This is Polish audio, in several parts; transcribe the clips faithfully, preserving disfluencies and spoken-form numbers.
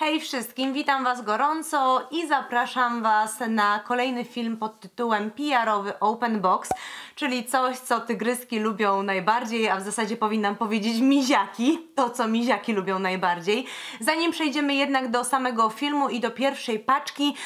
Hej wszystkim, witam Was gorąco i zapraszam Was na kolejny film pod tytułem P R-owy OpenBox, czyli coś, co tygryski lubią najbardziej, a w zasadzie powinnam powiedzieć miziaki, to co miziaki lubią najbardziej. Zanim przejdziemy jednak do samego filmu i do pierwszej paczki,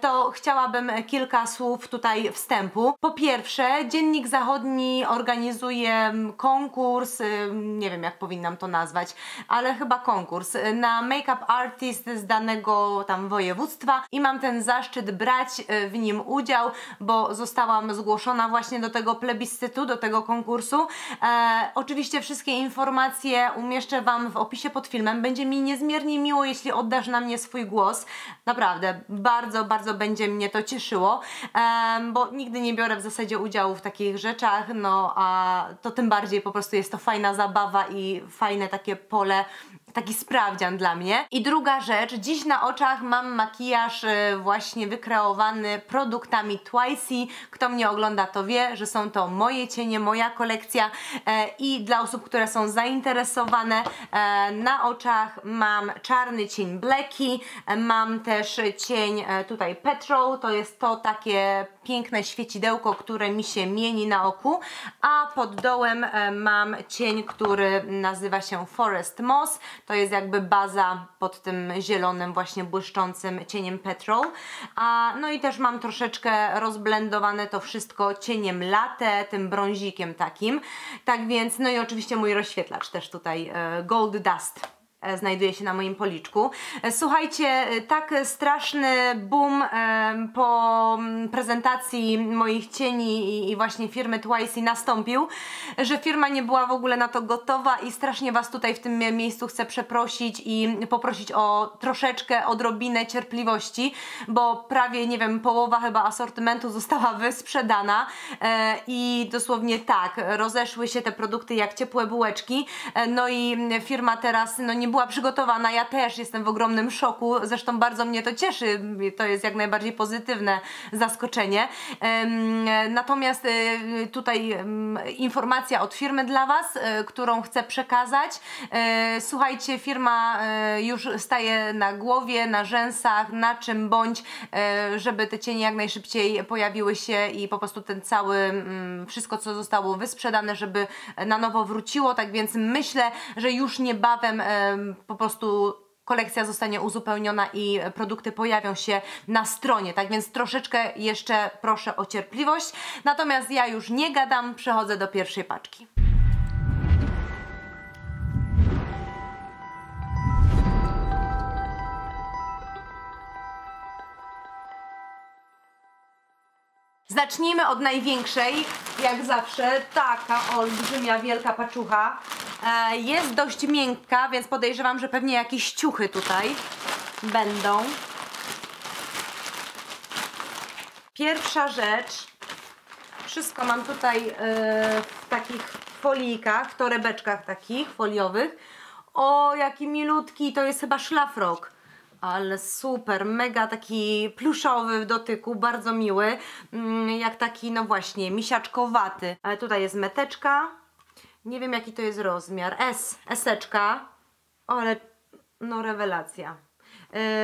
to chciałabym kilka słów tutaj wstępu. Po pierwsze, Dziennik Zachodni organizuje konkurs, nie wiem jak powinnam to nazwać, ale chyba konkurs na make-up artist z danego tam województwa i mam ten zaszczyt brać w nim udział, bo zostałam zgłoszona właśnie do tego plebiscytu, do tego konkursu. E, oczywiście wszystkie informacje umieszczę Wam w opisie pod filmem. Będzie mi niezmiernie miło, jeśli oddasz na mnie swój głos. Naprawdę, bardzo, bardzo będzie mnie to cieszyło, e, bo nigdy nie biorę w zasadzie udziału w takich rzeczach, no a to tym bardziej po prostu jest to fajna zabawa i fajne takie pole, taki sprawdzian dla mnie. I druga rzecz, dziś na oczach mam makijaż właśnie wykreowany produktami Twicy. Kto mnie ogląda, to wie, że są to moje cienie, moja kolekcja i dla osób, które są zainteresowane, na oczach mam czarny cień Blackie, mam też cień tutaj Petrol, to jest to takie piękne świecidełko, które mi się mieni na oku, a pod dołem mam cień, który nazywa się Forest Moss, to jest jakby baza pod tym zielonym, właśnie błyszczącym cieniem Petrol. A, no i też mam troszeczkę rozblendowane to wszystko cieniem Latte, tym brązikiem takim. Tak więc, no i oczywiście mój rozświetlacz też tutaj, Gold Dust, znajduje się na moim policzku. Słuchajcie, tak straszny boom po prezentacji moich cieni i właśnie firmy Twicy nastąpił, że firma nie była w ogóle na to gotowa i strasznie Was tutaj w tym miejscu chcę przeprosić i poprosić o troszeczkę, odrobinę cierpliwości, bo prawie, nie wiem, połowa chyba asortymentu została wysprzedana i dosłownie tak, rozeszły się te produkty jak ciepłe bułeczki, no i firma teraz, no nie była przygotowana, ja też jestem w ogromnym szoku, zresztą bardzo mnie to cieszy, to jest jak najbardziej pozytywne zaskoczenie. Natomiast tutaj informacja od firmy dla Was, którą chcę przekazać. Słuchajcie, firma już staje na głowie, na rzęsach, na czym bądź, żeby te cienie jak najszybciej pojawiły się i po prostu ten cały, wszystko co zostało wysprzedane, żeby na nowo wróciło, tak więc myślę, że już niebawem po prostu kolekcja zostanie uzupełniona i produkty pojawią się na stronie, tak więc troszeczkę jeszcze proszę o cierpliwość. Natomiast ja już nie gadam, przechodzę do pierwszej paczki. Zacznijmy od największej, jak zawsze, taka olbrzymia, wielka paczucha. Jest dość miękka, więc podejrzewam, że pewnie jakieś ciuchy tutaj będą. Pierwsza rzecz. Wszystko mam tutaj w takich folijkach, torebeczkach takich foliowych. O, jaki milutki, to jest chyba szlafrok. Ale super, mega taki pluszowy w dotyku, bardzo miły. Jak taki, no właśnie, misiaczkowaty. Ale tutaj jest meteczka. Nie wiem jaki to jest rozmiar, S, eseczka, ale no rewelacja.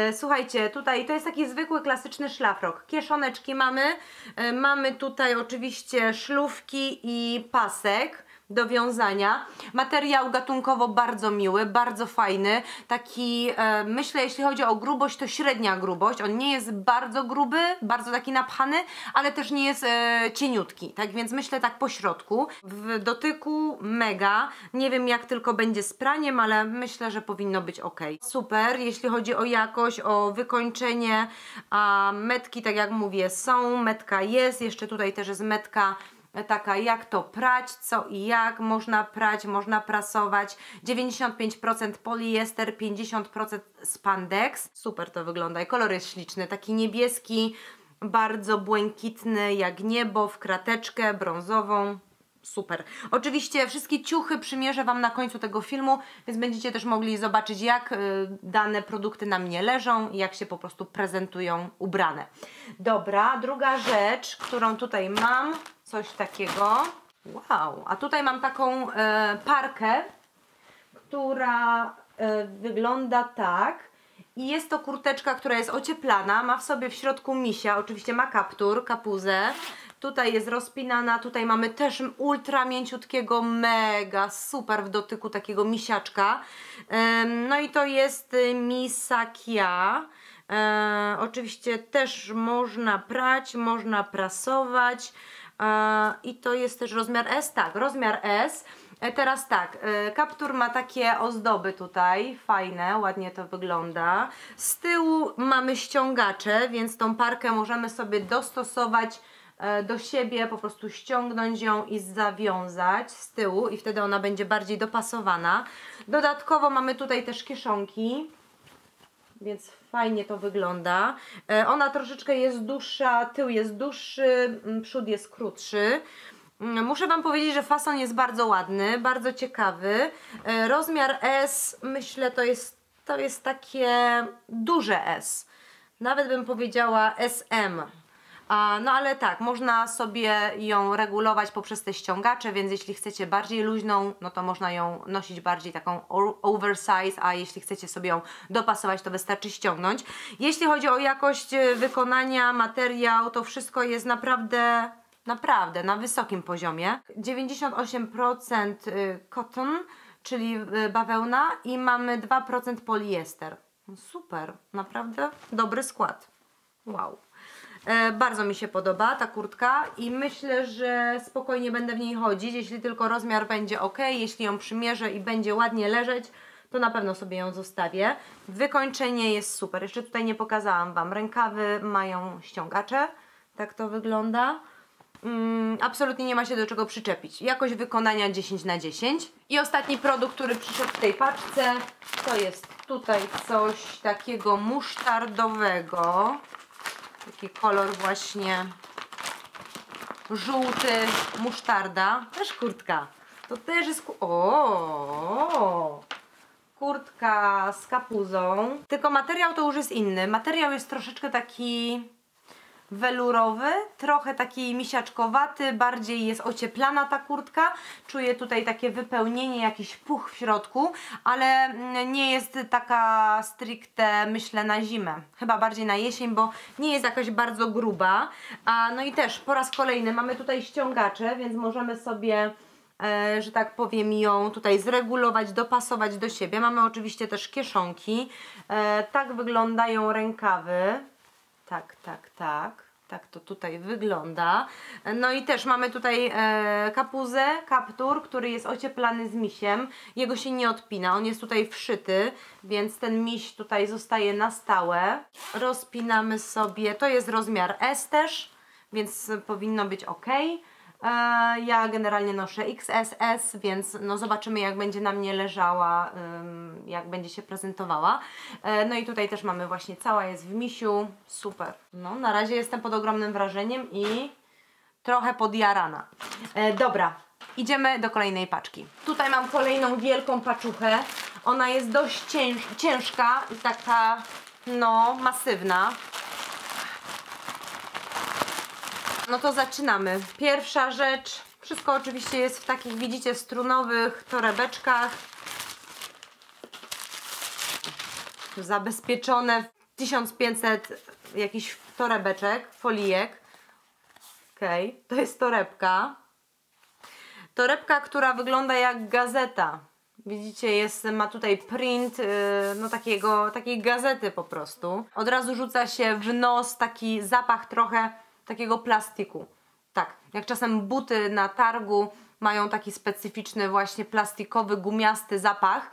Yy, słuchajcie, tutaj to jest taki zwykły, klasyczny szlafrok, kieszoneczki mamy, yy, mamy tutaj oczywiście szlufki i pasek do wiązania. Materiał gatunkowo bardzo miły, bardzo fajny, taki e, myślę, jeśli chodzi o grubość, to średnia grubość, on nie jest bardzo gruby, bardzo taki napchany, ale też nie jest e, cieniutki, tak więc myślę tak po środku. W dotyku mega, nie wiem jak tylko będzie z praniem, ale myślę, że powinno być ok. Super, jeśli chodzi o jakość, o wykończenie, a metki, tak jak mówię, są, metka jest, jeszcze tutaj też jest metka taka jak to prać, co i jak, można prać, można prasować, dziewięćdziesiąt pięć procent poliester, pięćdziesiąt procent spandex, super to wygląda i kolor jest śliczny, taki niebieski, bardzo błękitny jak niebo, w krateczkę brązową, super. Oczywiście wszystkie ciuchy przymierzę Wam na końcu tego filmu, więc będziecie też mogli zobaczyć jak dane produkty na mnie leżą i jak się po prostu prezentują ubrane. Dobra, druga rzecz, którą tutaj mam, coś takiego, wow, a tutaj mam taką e, parkę, która e, wygląda tak I jest to kurteczka, która jest ocieplana, ma w sobie w środku misia, oczywiście ma kaptur, kapuzę. Tutaj jest rozpinana, tutaj mamy też ultra mięciutkiego, mega super w dotyku takiego misiaczka. No i to jest misakia. Oczywiście też można prać, można prasować. I to jest też rozmiar S, tak, rozmiar S. Teraz tak, kaptur ma takie ozdoby tutaj, fajne, ładnie to wygląda. Z tyłu mamy ściągacze, więc tą parkę możemy sobie dostosować do siebie, po prostu ściągnąć ją i zawiązać z tyłu i wtedy ona będzie bardziej dopasowana. Dodatkowo mamy tutaj też kieszonki, więc fajnie to wygląda. Ona troszeczkę jest dłuższa, tył jest dłuższy, przód jest krótszy. Muszę wam powiedzieć, że fason jest bardzo ładny, bardzo ciekawy. Rozmiar S, myślę, to jest, to jest takie duże S. Nawet bym powiedziała S M. No ale tak, można sobie ją regulować poprzez te ściągacze, więc jeśli chcecie bardziej luźną, no to można ją nosić bardziej taką oversize, a jeśli chcecie sobie ją dopasować, to wystarczy ściągnąć. Jeśli chodzi o jakość wykonania, materiał, to wszystko jest naprawdę... Naprawdę, na wysokim poziomie. dziewięćdziesiąt osiem procent cotton, czyli bawełna, i mamy dwa procent poliester. Super, naprawdę dobry skład. Wow. E, bardzo mi się podoba ta kurtka i myślę, że spokojnie będę w niej chodzić. Jeśli tylko rozmiar będzie ok, jeśli ją przymierzę i będzie ładnie leżeć, to na pewno sobie ją zostawię. Wykończenie jest super. Jeszcze tutaj nie pokazałam wam. Rękawy mają ściągacze. Tak to wygląda. Mm, absolutnie nie ma się do czego przyczepić. Jakość wykonania dziesięć na dziesięć. I ostatni produkt, który przyszedł w tej paczce, to jest tutaj coś takiego musztardowego. Taki kolor właśnie żółty, musztarda. Też kurtka. To też jest... O! Kurtka z kapuzą. Tylko materiał to już jest inny. Materiał jest troszeczkę taki... welurowy, trochę taki misiaczkowaty, bardziej jest ocieplana ta kurtka, czuję tutaj takie wypełnienie, jakiś puch w środku, ale nie jest taka stricte, myślę, na zimę, chyba bardziej na jesień, bo nie jest jakaś bardzo gruba. A no i też po raz kolejny mamy tutaj ściągacze, więc możemy sobie, e, że tak powiem, ją tutaj zregulować, dopasować do siebie. Mamy oczywiście też kieszonki, e, tak wyglądają rękawy. Tak, tak, tak, tak to tutaj wygląda. No i też mamy tutaj e, kapuzę, kaptur, który jest ocieplany z misiem. Jego się nie odpina, on jest tutaj wszyty, więc ten miś tutaj zostaje na stałe. Rozpinamy sobie, to jest rozmiar S też, więc powinno być ok. E, ja generalnie noszę X S S, więc no zobaczymy, jak będzie na mnie leżała, ym, jak będzie się prezentowała. No i tutaj też mamy właśnie, cała jest w misiu, super. No na razie jestem pod ogromnym wrażeniem i trochę podjarana. E, dobra, idziemy do kolejnej paczki. Tutaj mam kolejną wielką paczuchę, ona jest dość cięż ciężka i taka no masywna. No to zaczynamy. Pierwsza rzecz, wszystko oczywiście jest w takich, widzicie, strunowych torebeczkach. Zabezpieczone w tysiąc pięćset jakichś torebeczek, folijek. Okej, okay. To jest torebka. Torebka, która wygląda jak gazeta. Widzicie, jest, ma tutaj print yy, no takiego, takiej gazety po prostu. Od razu rzuca się w nos taki zapach trochę takiego plastiku. Tak, jak czasem buty na targu mają taki specyficzny właśnie plastikowy, gumiasty zapach,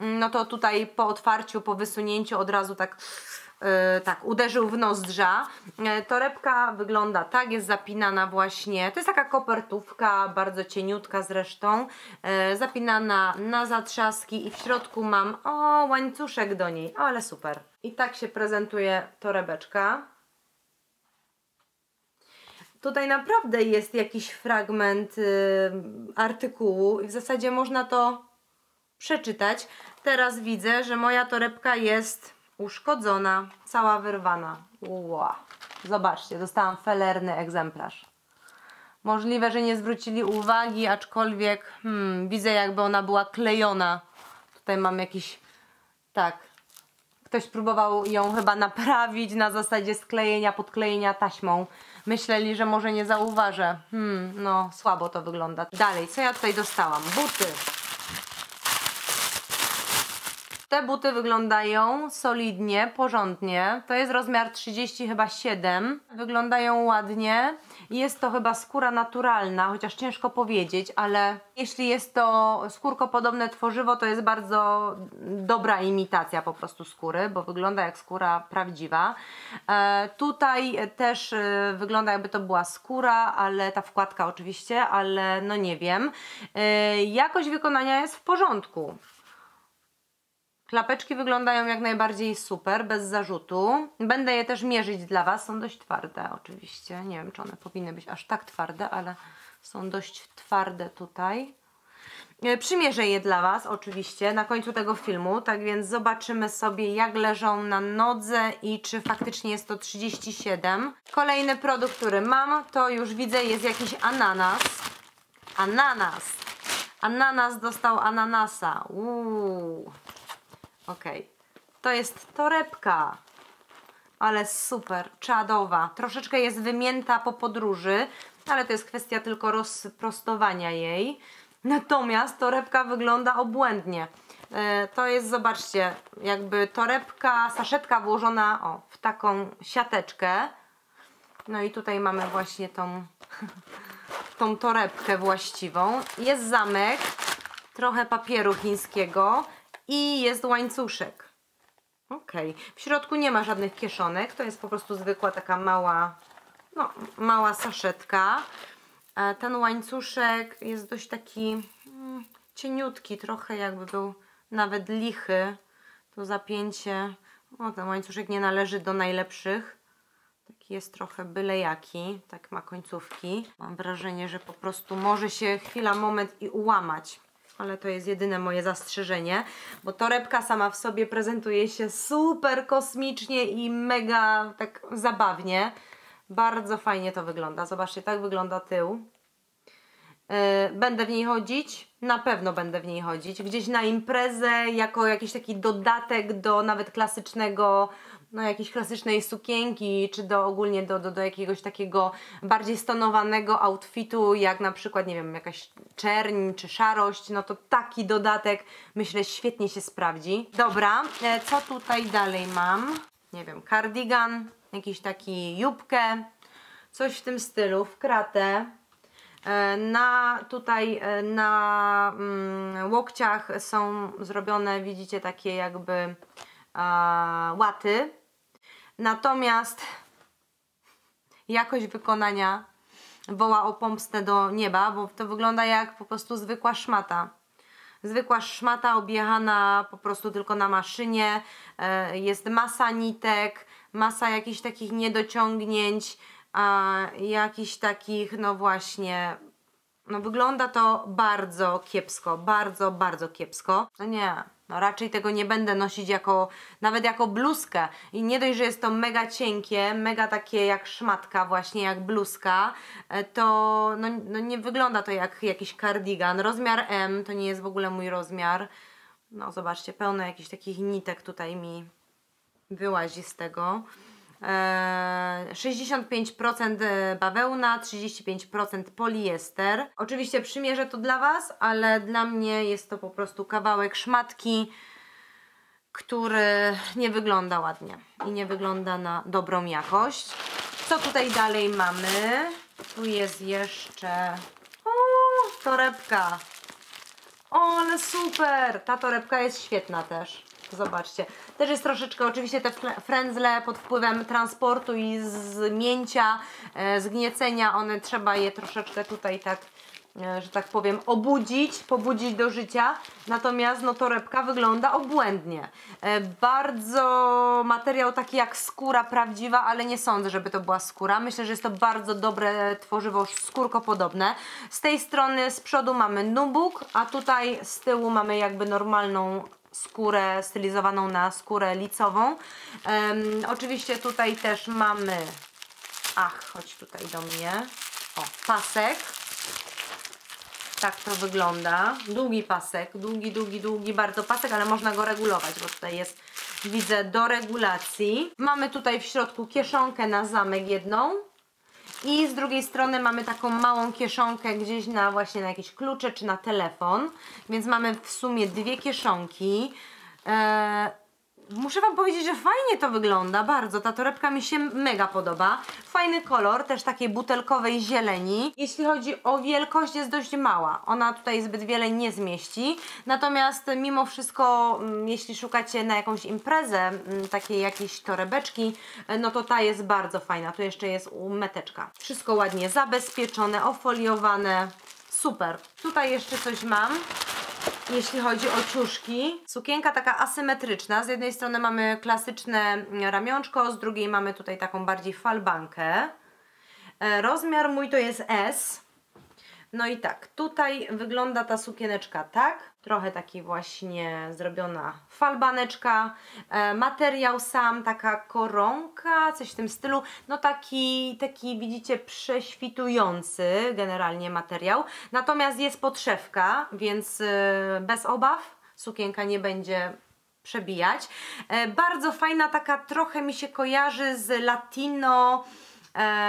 no to tutaj po otwarciu, po wysunięciu od razu tak, yy, tak uderzył w nozdrza. Yy, torebka wygląda tak, jest zapinana właśnie, to jest taka kopertówka, bardzo cieniutka zresztą, yy, zapinana na zatrzaski i w środku mam o łańcuszek do niej, ale super. I tak się prezentuje torebeczka. Tutaj naprawdę jest jakiś fragment y, artykułu i w zasadzie można to przeczytać. Teraz widzę, że moja torebka jest uszkodzona, cała wyrwana. Ła. Zobaczcie, dostałam felerny egzemplarz. Możliwe, że nie zwrócili uwagi, aczkolwiek hmm, widzę, jakby ona była klejona. Tutaj mam jakiś, tak, Ktoś próbował ją chyba naprawić na zasadzie sklejenia, podklejenia taśmą. Myśleli, że może nie zauważę. Hmm, no słabo to wygląda. Dalej, co ja tutaj dostałam? Buty. Te buty wyglądają solidnie, porządnie. To jest rozmiar trzydzieści, chyba siedem. Wyglądają ładnie. Jest to chyba skóra naturalna, chociaż ciężko powiedzieć, ale jeśli jest to skórkopodobne tworzywo, to jest bardzo dobra imitacja po prostu skóry, bo wygląda jak skóra prawdziwa. E, tutaj też e, wygląda, jakby to była skóra, ale ta wkładka oczywiście, ale no nie wiem. E, jakość wykonania jest w porządku. Klapeczki wyglądają jak najbardziej super, bez zarzutu. Będę je też mierzyć dla Was. Są dość twarde oczywiście. Nie wiem, czy one powinny być aż tak twarde, ale są dość twarde tutaj. Przymierzę je dla Was oczywiście na końcu tego filmu, tak więc zobaczymy sobie, jak leżą na nodze i czy faktycznie jest to trzydzieści siedem. Kolejny produkt, który mam, to już widzę, jest jakiś ananas. Ananas! Ananas dostał ananasa. Uuu. Ok, to jest torebka, ale super, czadowa. Troszeczkę jest wymięta po podróży, ale to jest kwestia tylko rozprostowania jej. Natomiast torebka wygląda obłędnie. E, to jest, zobaczcie, jakby torebka, saszetka włożona o, w taką siateczkę. No i tutaj mamy właśnie tą, tą torebkę właściwą. Jest zamek, trochę papieru chińskiego. I jest łańcuszek. Ok. W środku nie ma żadnych kieszonek. To jest po prostu zwykła taka mała, no, mała saszetka. Ten łańcuszek jest dość taki mm, cieniutki. Trochę jakby był nawet lichy. To zapięcie. O, ten łańcuszek nie należy do najlepszych. Taki jest trochę byle jaki. Tak ma końcówki. Mam wrażenie, że po prostu może się chwila, moment i ułamać. Ale to jest jedyne moje zastrzeżenie, bo torebka sama w sobie prezentuje się super kosmicznie i mega tak zabawnie. Bardzo fajnie to wygląda. Zobaczcie, tak wygląda tył. Yy, będę w niej chodzić, na pewno będę w niej chodzić. Gdzieś na imprezę, jako jakiś taki dodatek do nawet klasycznego, no jakiejś klasycznej sukienki, czy do ogólnie do, do, do jakiegoś takiego bardziej stonowanego outfitu, jak na przykład, nie wiem, jakaś czerń czy szarość, no to taki dodatek, myślę, świetnie się sprawdzi. Dobra, co tutaj dalej mam? Nie wiem, kardigan, jakiś taki jupkę, coś w tym stylu, w kratę. Na tutaj na mm, łokciach są zrobione, widzicie, takie jakby a, łaty. Natomiast jakość wykonania woła o pomstę do nieba, bo to wygląda jak po prostu zwykła szmata. Zwykła szmata objechana po prostu tylko na maszynie. E, jest masa nitek, masa jakichś takich niedociągnięć, a jakichś takich, no właśnie, no wygląda to bardzo kiepsko, bardzo, bardzo kiepsko. No nie, no raczej tego nie będę nosić jako, nawet jako bluzkę. I nie dość, że jest to mega cienkie, mega takie jak szmatka właśnie, jak bluzka, to no, no nie wygląda to jak jakiś kardigan. Rozmiar M to nie jest w ogóle mój rozmiar. No zobaczcie, pełno jakichś takich nitek tutaj mi wyłazi z tego. sześćdziesiąt pięć procent bawełna, trzydzieści pięć procent poliester. Oczywiście przymierzę to dla Was, ale dla mnie jest to po prostu kawałek szmatki, który nie wygląda ładnie i nie wygląda na dobrą jakość. Co tutaj dalej mamy? Tu jest jeszcze o, torebka. O, ale super! Ta torebka jest świetna też. Zobaczcie, też jest troszeczkę oczywiście te frędzle pod wpływem transportu i zmięcia, e, zgniecenia, one trzeba je troszeczkę tutaj tak, e, że tak powiem, obudzić, pobudzić do życia. Natomiast no torebka wygląda obłędnie. E, bardzo materiał taki jak skóra prawdziwa, ale nie sądzę, żeby to była skóra. Myślę, że jest to bardzo dobre tworzywo skórkopodobne. Z tej strony z przodu mamy nubuk, a tutaj z tyłu mamy jakby normalną skórę stylizowaną na skórę licową. Um, oczywiście tutaj też mamy, ach, chodź tutaj do mnie, o, pasek. Tak to wygląda. Długi pasek, długi, długi, długi bardzo pasek, ale można go regulować, bo tutaj jest widzę, do regulacji. Mamy tutaj w środku kieszonkę na zamek jedną i z drugiej strony mamy taką małą kieszonkę gdzieś na właśnie na jakieś klucze czy na telefon, więc mamy w sumie dwie kieszonki. Eee, muszę wam powiedzieć, że fajnie to wygląda, bardzo. Ta torebka mi się mega podoba. Fajny kolor, też takiej butelkowej zieleni. Jeśli chodzi o wielkość, jest dość mała. Ona tutaj zbyt wiele nie zmieści. Natomiast mimo wszystko, jeśli szukacie na jakąś imprezę takiej jakiejś torebeczki, no to ta jest bardzo fajna. Tu jeszcze jest meteczka. Wszystko ładnie zabezpieczone, ofoliowane. Super. Tutaj jeszcze coś mam. Jeśli chodzi o ciuszki, sukienka taka asymetryczna, z jednej strony mamy klasyczne ramionczko, z drugiej mamy tutaj taką bardziej falbankę. Rozmiar mój to jest S. No i tak, tutaj wygląda ta sukieneczka tak, trochę taki właśnie zrobiona falbaneczka, materiał sam, taka koronka, coś w tym stylu, no taki, taki widzicie prześwitujący generalnie materiał, natomiast jest podszewka, więc bez obaw sukienka nie będzie przebijać. Bardzo fajna, taka trochę mi się kojarzy z latino,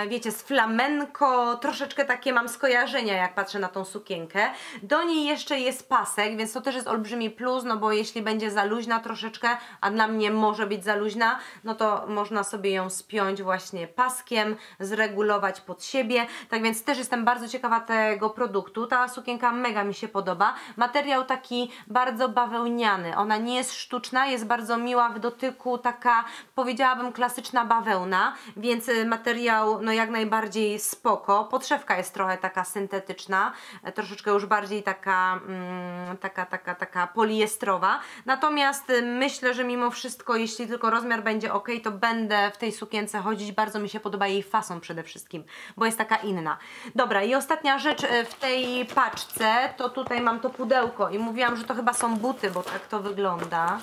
wiecie, z flamenko, troszeczkę takie mam skojarzenia, jak patrzę na tą sukienkę. Do niej jeszcze jest pasek, więc to też jest olbrzymi plus, no bo jeśli będzie za luźna troszeczkę, a dla mnie może być za luźna, no to można sobie ją spiąć właśnie paskiem, zregulować pod siebie, tak więc też jestem bardzo ciekawa tego produktu. Ta sukienka mega mi się podoba, materiał taki bardzo bawełniany, ona nie jest sztuczna, jest bardzo miła w dotyku, taka, powiedziałabym, klasyczna bawełna, więc materiał no jak najbardziej spoko. Podszewka jest trochę taka syntetyczna, troszeczkę już bardziej taka, mm, taka, taka, taka poliestrowa, natomiast myślę, że mimo wszystko, jeśli tylko rozmiar będzie ok, to będę w tej sukience chodzić. Bardzo mi się podoba jej fason przede wszystkim, bo jest taka inna. Dobra, i ostatnia rzecz w tej paczce, to tutaj mam to pudełko i mówiłam, że to chyba są buty, bo tak to wygląda,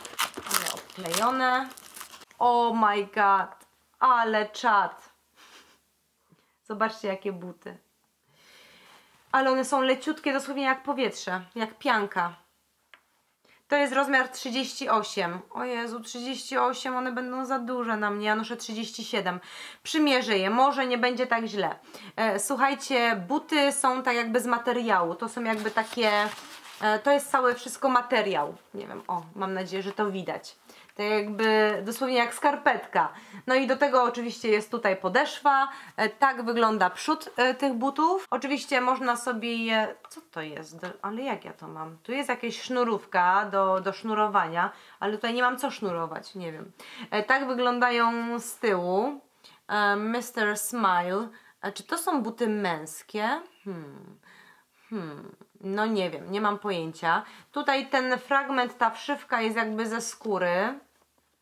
ale obklejone. Oh my god, ale czad. Zobaczcie, jakie buty. Ale one są leciutkie, dosłownie jak powietrze, jak pianka. To jest rozmiar trzydzieści osiem. O Jezu, trzydzieści osiem, one będą za duże na mnie, ja noszę trzydzieści siedem. Przymierzę je, może nie będzie tak źle. E, słuchajcie, buty są tak jakby z materiału, to są jakby takie... E, to jest całe wszystko materiał. Nie wiem, o, mam nadzieję, że to widać. Tak jakby dosłownie jak skarpetka. No i do tego oczywiście jest tutaj podeszwa. Tak wygląda przód tych butów. Oczywiście można sobie je... Co to jest? Ale jak ja to mam? Tu jest jakaś sznurówka do, do sznurowania, ale tutaj nie mam co sznurować, nie wiem. Tak wyglądają z tyłu. mister Smile. Czy to są buty męskie? Hmm... Hmm, no nie wiem, nie mam pojęcia. Tutaj ten fragment, ta wszywka jest jakby ze skóry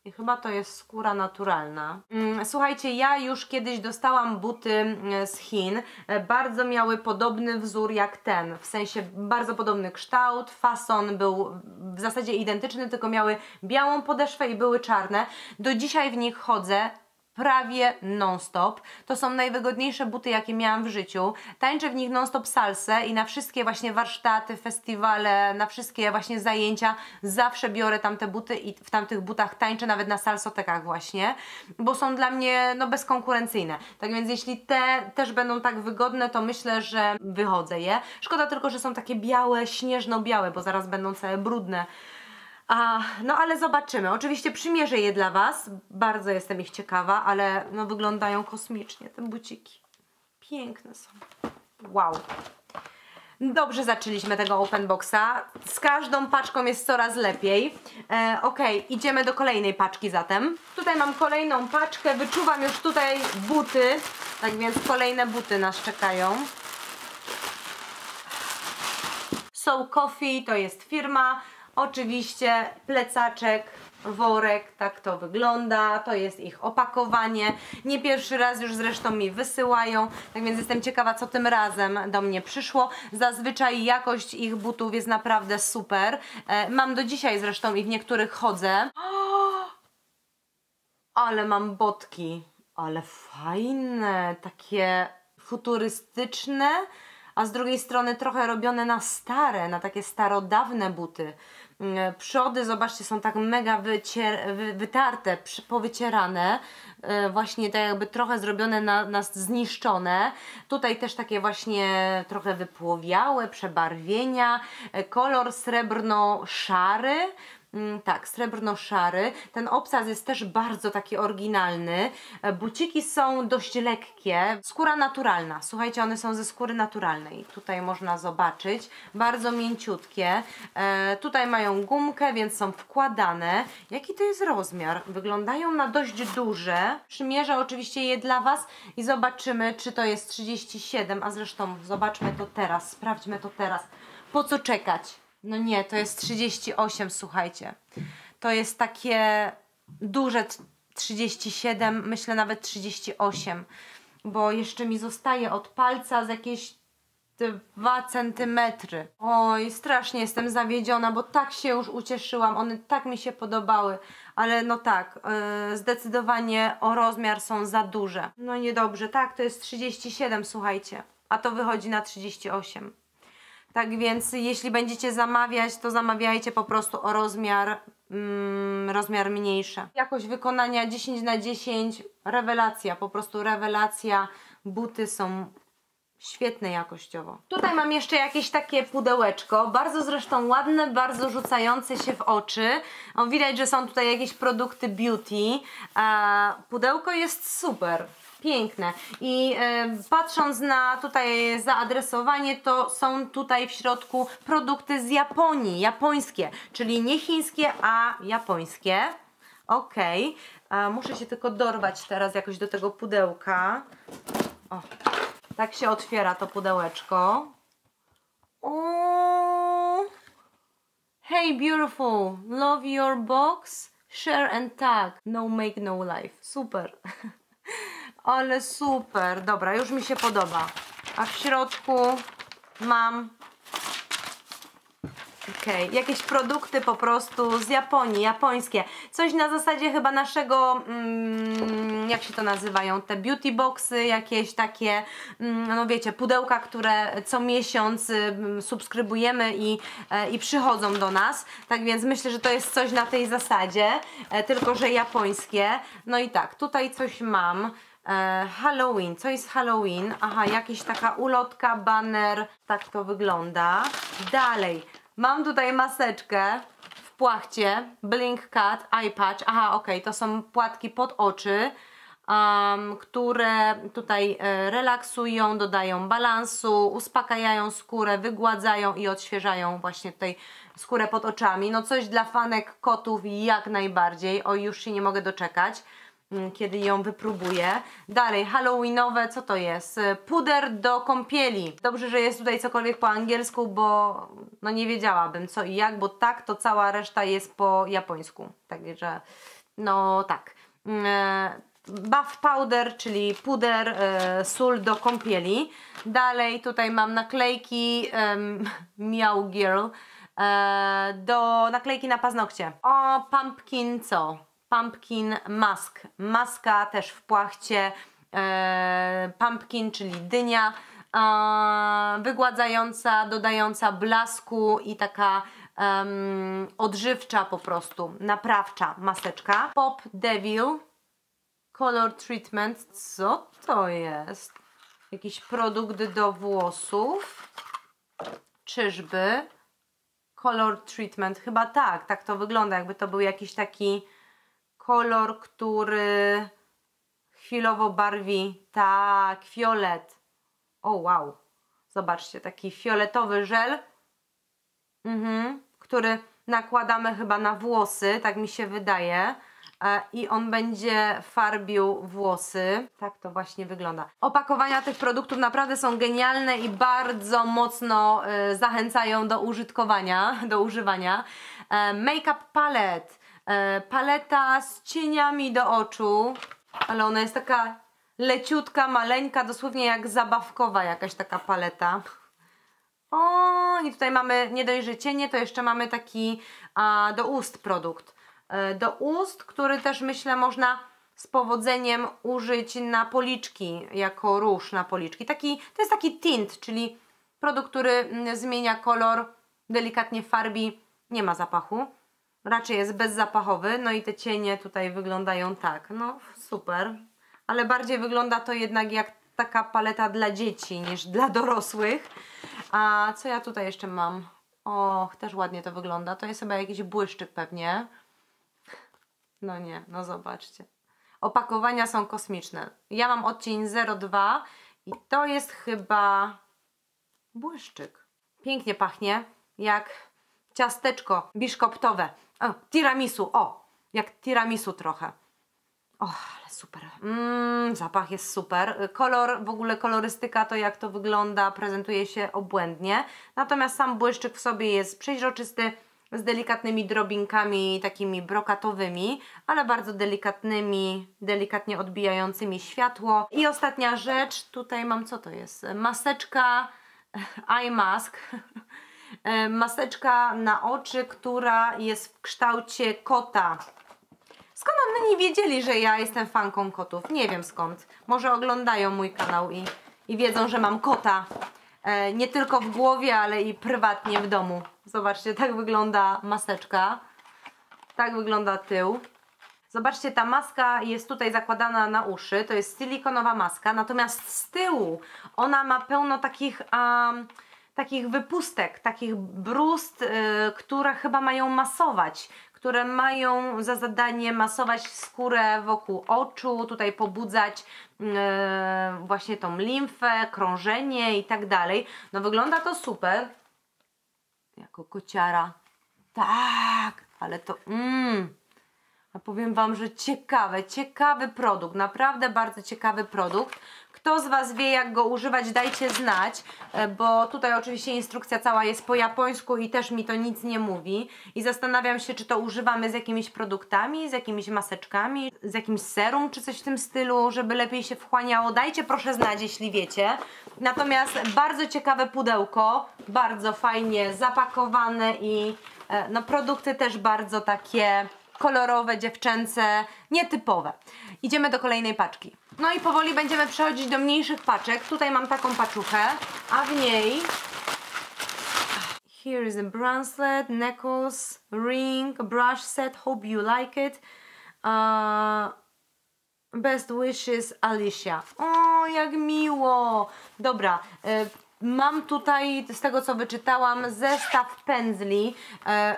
i chyba to jest skóra naturalna. Słuchajcie, ja już kiedyś dostałam buty z Chin, bardzo miały podobny wzór jak ten, w sensie bardzo podobny kształt, fason był w zasadzie identyczny, tylko miały białą podeszwę i były czarne. Do dzisiaj w nich chodzę prawie non-stop. To są najwygodniejsze buty, jakie miałam w życiu. Tańczę w nich non-stop salsę i na wszystkie właśnie warsztaty, festiwale, na wszystkie właśnie zajęcia zawsze biorę tamte buty i w tamtych butach tańczę, nawet na salsotekach właśnie, bo są dla mnie no bezkonkurencyjne. Tak więc jeśli te też będą tak wygodne, to myślę, że wychodzę je. Szkoda tylko, że są takie białe, śnieżno-białe, bo zaraz będą całe brudne. A, no ale zobaczymy. Oczywiście przymierzę je dla was. Bardzo jestem ich ciekawa, ale no wyglądają kosmicznie te buciki. Piękne są. Wow. Dobrze zaczęliśmy tego OpenBoxa. Z każdą paczką jest coraz lepiej. E, ok, idziemy do kolejnej paczki zatem. Tutaj mam kolejną paczkę. Wyczuwam już tutaj buty. Tak więc kolejne buty nas czekają. Soul Coffee to jest firma. Oczywiście plecaczek, worek, tak to wygląda, to jest ich opakowanie, nie pierwszy raz już zresztą mi wysyłają, tak więc jestem ciekawa, co tym razem do mnie przyszło. Zazwyczaj jakość ich butów jest naprawdę super, e, mam do dzisiaj zresztą i w niektórych chodzę. O, ale mam botki, ale fajne, takie futurystyczne. a z drugiej strony trochę robione na stare, na takie starodawne buty. Przody, zobaczcie, są tak mega wycier wy wytarte, powycierane, yy, właśnie tak jakby trochę zrobione na, na zniszczone. Tutaj też takie właśnie trochę wypłowiałe przebarwienia, yy, kolor srebrno-szary. Tak, srebrno-szary. Ten obsaz jest też bardzo taki oryginalny. Buciki są dość lekkie. Skóra naturalna. Słuchajcie, one są ze skóry naturalnej. Tutaj można zobaczyć. Bardzo mięciutkie. E, tutaj mają gumkę, więc są wkładane. Jaki to jest rozmiar? Wyglądają na dość duże. Przymierzę oczywiście je dla Was i zobaczymy, czy to jest trzydzieści siedem. A zresztą zobaczmy to teraz. Sprawdźmy to teraz. Po co czekać? No nie, to jest trzydzieści osiem, słuchajcie. To jest takie duże trzydzieści siedem, myślę nawet trzydzieści osiem, bo jeszcze mi zostaje od palca z jakieś dwa centymetry. Oj, strasznie jestem zawiedziona, bo tak się już ucieszyłam, one tak mi się podobały, ale no tak, yy, zdecydowanie o rozmiar są za duże. No niedobrze, tak, to jest trzydzieści siedem, słuchajcie, a to wychodzi na trzydzieści osiem. Tak więc jeśli będziecie zamawiać, to zamawiajcie po prostu o rozmiar, mm, rozmiar mniejszy. Jakość wykonania dziesięć na dziesięć, rewelacja, po prostu rewelacja, buty są świetne jakościowo. Tutaj mam jeszcze jakieś takie pudełeczko, bardzo zresztą ładne, bardzo rzucające się w oczy. O, widać, że są tutaj jakieś produkty beauty, a pudełko jest super. Piękne i e, patrząc na tutaj zaadresowanie, to są tutaj w środku produkty z Japonii, japońskie, czyli nie chińskie, a japońskie. Ok, e, muszę się tylko dorwać teraz jakoś do tego pudełka. O, tak się otwiera to pudełeczko. O, hey beautiful, love your box, share and tag, no make no life, super. Ale super, dobra, już mi się podoba. A w środku mam okay, jakieś produkty po prostu z Japonii, japońskie. Coś na zasadzie chyba naszego, mm, jak się to nazywają, te beauty boxy, jakieś takie, mm, no wiecie, pudełka, które co miesiąc mm, subskrybujemy i, e, i przychodzą do nas. Tak więc myślę, że to jest coś na tej zasadzie, e, tylko że japońskie. No i tak, tutaj coś mam. Halloween, co jest Halloween? Aha, jakaś taka ulotka, baner, tak to wygląda. Dalej, mam tutaj maseczkę w płachcie, blink cat, eye patch, aha, ok, to są płatki pod oczy, um, które tutaj relaksują, dodają balansu, uspokajają skórę, wygładzają i odświeżają właśnie tutaj skórę pod oczami. No coś dla fanek kotów jak najbardziej, oj, już się nie mogę doczekać, kiedy ją wypróbuję. Dalej, halloweenowe, co to jest? Puder do kąpieli. Dobrze, że jest tutaj cokolwiek po angielsku, bo no nie wiedziałabym co i jak, bo tak to cała reszta jest po japońsku. Także no tak. Bath powder, czyli puder, sól do kąpieli. Dalej tutaj mam naklejki um, Meow Girl do naklejki na paznokcie. O, pumpkin co? Pumpkin mask, maska też w płachcie, e, pumpkin, czyli dynia, e, wygładzająca, dodająca blasku i taka e, odżywcza po prostu, naprawcza maseczka. Pop Devil Color Treatment, co to jest? Jakiś produkt do włosów, czyżby? Color Treatment, chyba tak, tak to wygląda, jakby to był jakiś taki kolor, który chwilowo barwi, tak, fiolet. O wow, zobaczcie, taki fioletowy żel, mhm, który nakładamy chyba na włosy, tak mi się wydaje. E, I on będzie farbił włosy. Tak to właśnie wygląda. Opakowania tych produktów naprawdę są genialne i bardzo mocno e, zachęcają do użytkowania, do używania. E, Make-up palette. Paleta z cieniami do oczu, ale ona jest taka leciutka, maleńka, dosłownie jak zabawkowa jakaś taka paleta. O, i tutaj mamy nie dość, że cienie, to jeszcze mamy taki a, do ust produkt. E, do ust, który też myślę można z powodzeniem użyć na policzki, jako róż na policzki. Taki, to jest taki tint, czyli Produkt, który zmienia kolor, delikatnie farbi, nie ma zapachu. Raczej jest bezzapachowy, no i te cienie tutaj wyglądają tak, no super. Ale bardziej wygląda to jednak jak taka paleta dla dzieci niż dla dorosłych. A co ja tutaj jeszcze mam? Och, też ładnie to wygląda. To jest chyba jakiś błyszczyk pewnie. No nie, no zobaczcie. Opakowania są kosmiczne. Ja mam odcień zero dwa i to jest chyba błyszczyk. Pięknie pachnie, jak ciasteczko biszkoptowe. O, tiramisu, o! Jak tiramisu trochę. O, ale super. Mm, zapach jest super. Kolor, w ogóle kolorystyka, to jak to wygląda, prezentuje się obłędnie. Natomiast sam błyszczyk w sobie jest przeźroczysty, z delikatnymi drobinkami takimi brokatowymi, ale bardzo delikatnymi, delikatnie odbijającymi światło. I ostatnia rzecz, tutaj mam, co to jest? Maseczka eye mask. Maseczka na oczy, która jest w kształcie kota. Skąd oni wiedzieli, że ja jestem fanką kotów? Nie wiem skąd. Może oglądają mój kanał i, i wiedzą, że mam kota. E, nie tylko w głowie, ale i prywatnie w domu. Zobaczcie, tak wygląda maseczka. Tak wygląda tył. Zobaczcie, ta maska jest tutaj zakładana na uszy. To jest silikonowa maska. Natomiast z tyłu ona ma pełno takich... Um, takich wypustek, takich bruzd, yy, które chyba mają masować, które mają za zadanie masować skórę wokół oczu, tutaj pobudzać yy, właśnie tą limfę, krążenie i tak dalej. No wygląda to super. Jako kociara. Tak, ale to... Mm. A powiem Wam, że ciekawe, ciekawy produkt, naprawdę bardzo ciekawy produkt. Kto z Was wie, jak go używać, dajcie znać, bo tutaj oczywiście instrukcja cała jest po japońsku i też mi to nic nie mówi. I zastanawiam się, czy to używamy z jakimiś produktami, z jakimiś maseczkami, z jakimś serum czy coś w tym stylu, żeby lepiej się wchłaniało. Dajcie proszę znać, jeśli wiecie. Natomiast bardzo ciekawe pudełko, bardzo fajnie zapakowane i no, produkty też bardzo takie... kolorowe, dziewczęce, nietypowe. Idziemy do kolejnej paczki. No i powoli będziemy przechodzić do mniejszych paczek. Tutaj mam taką paczuchę, a w niej... Here is a bracelet, necklace, ring, brush set, hope you like it. Uh, best wishes, Alicia. O, jak miło! Dobra, y mam tutaj, z tego co wyczytałam, zestaw pędzli.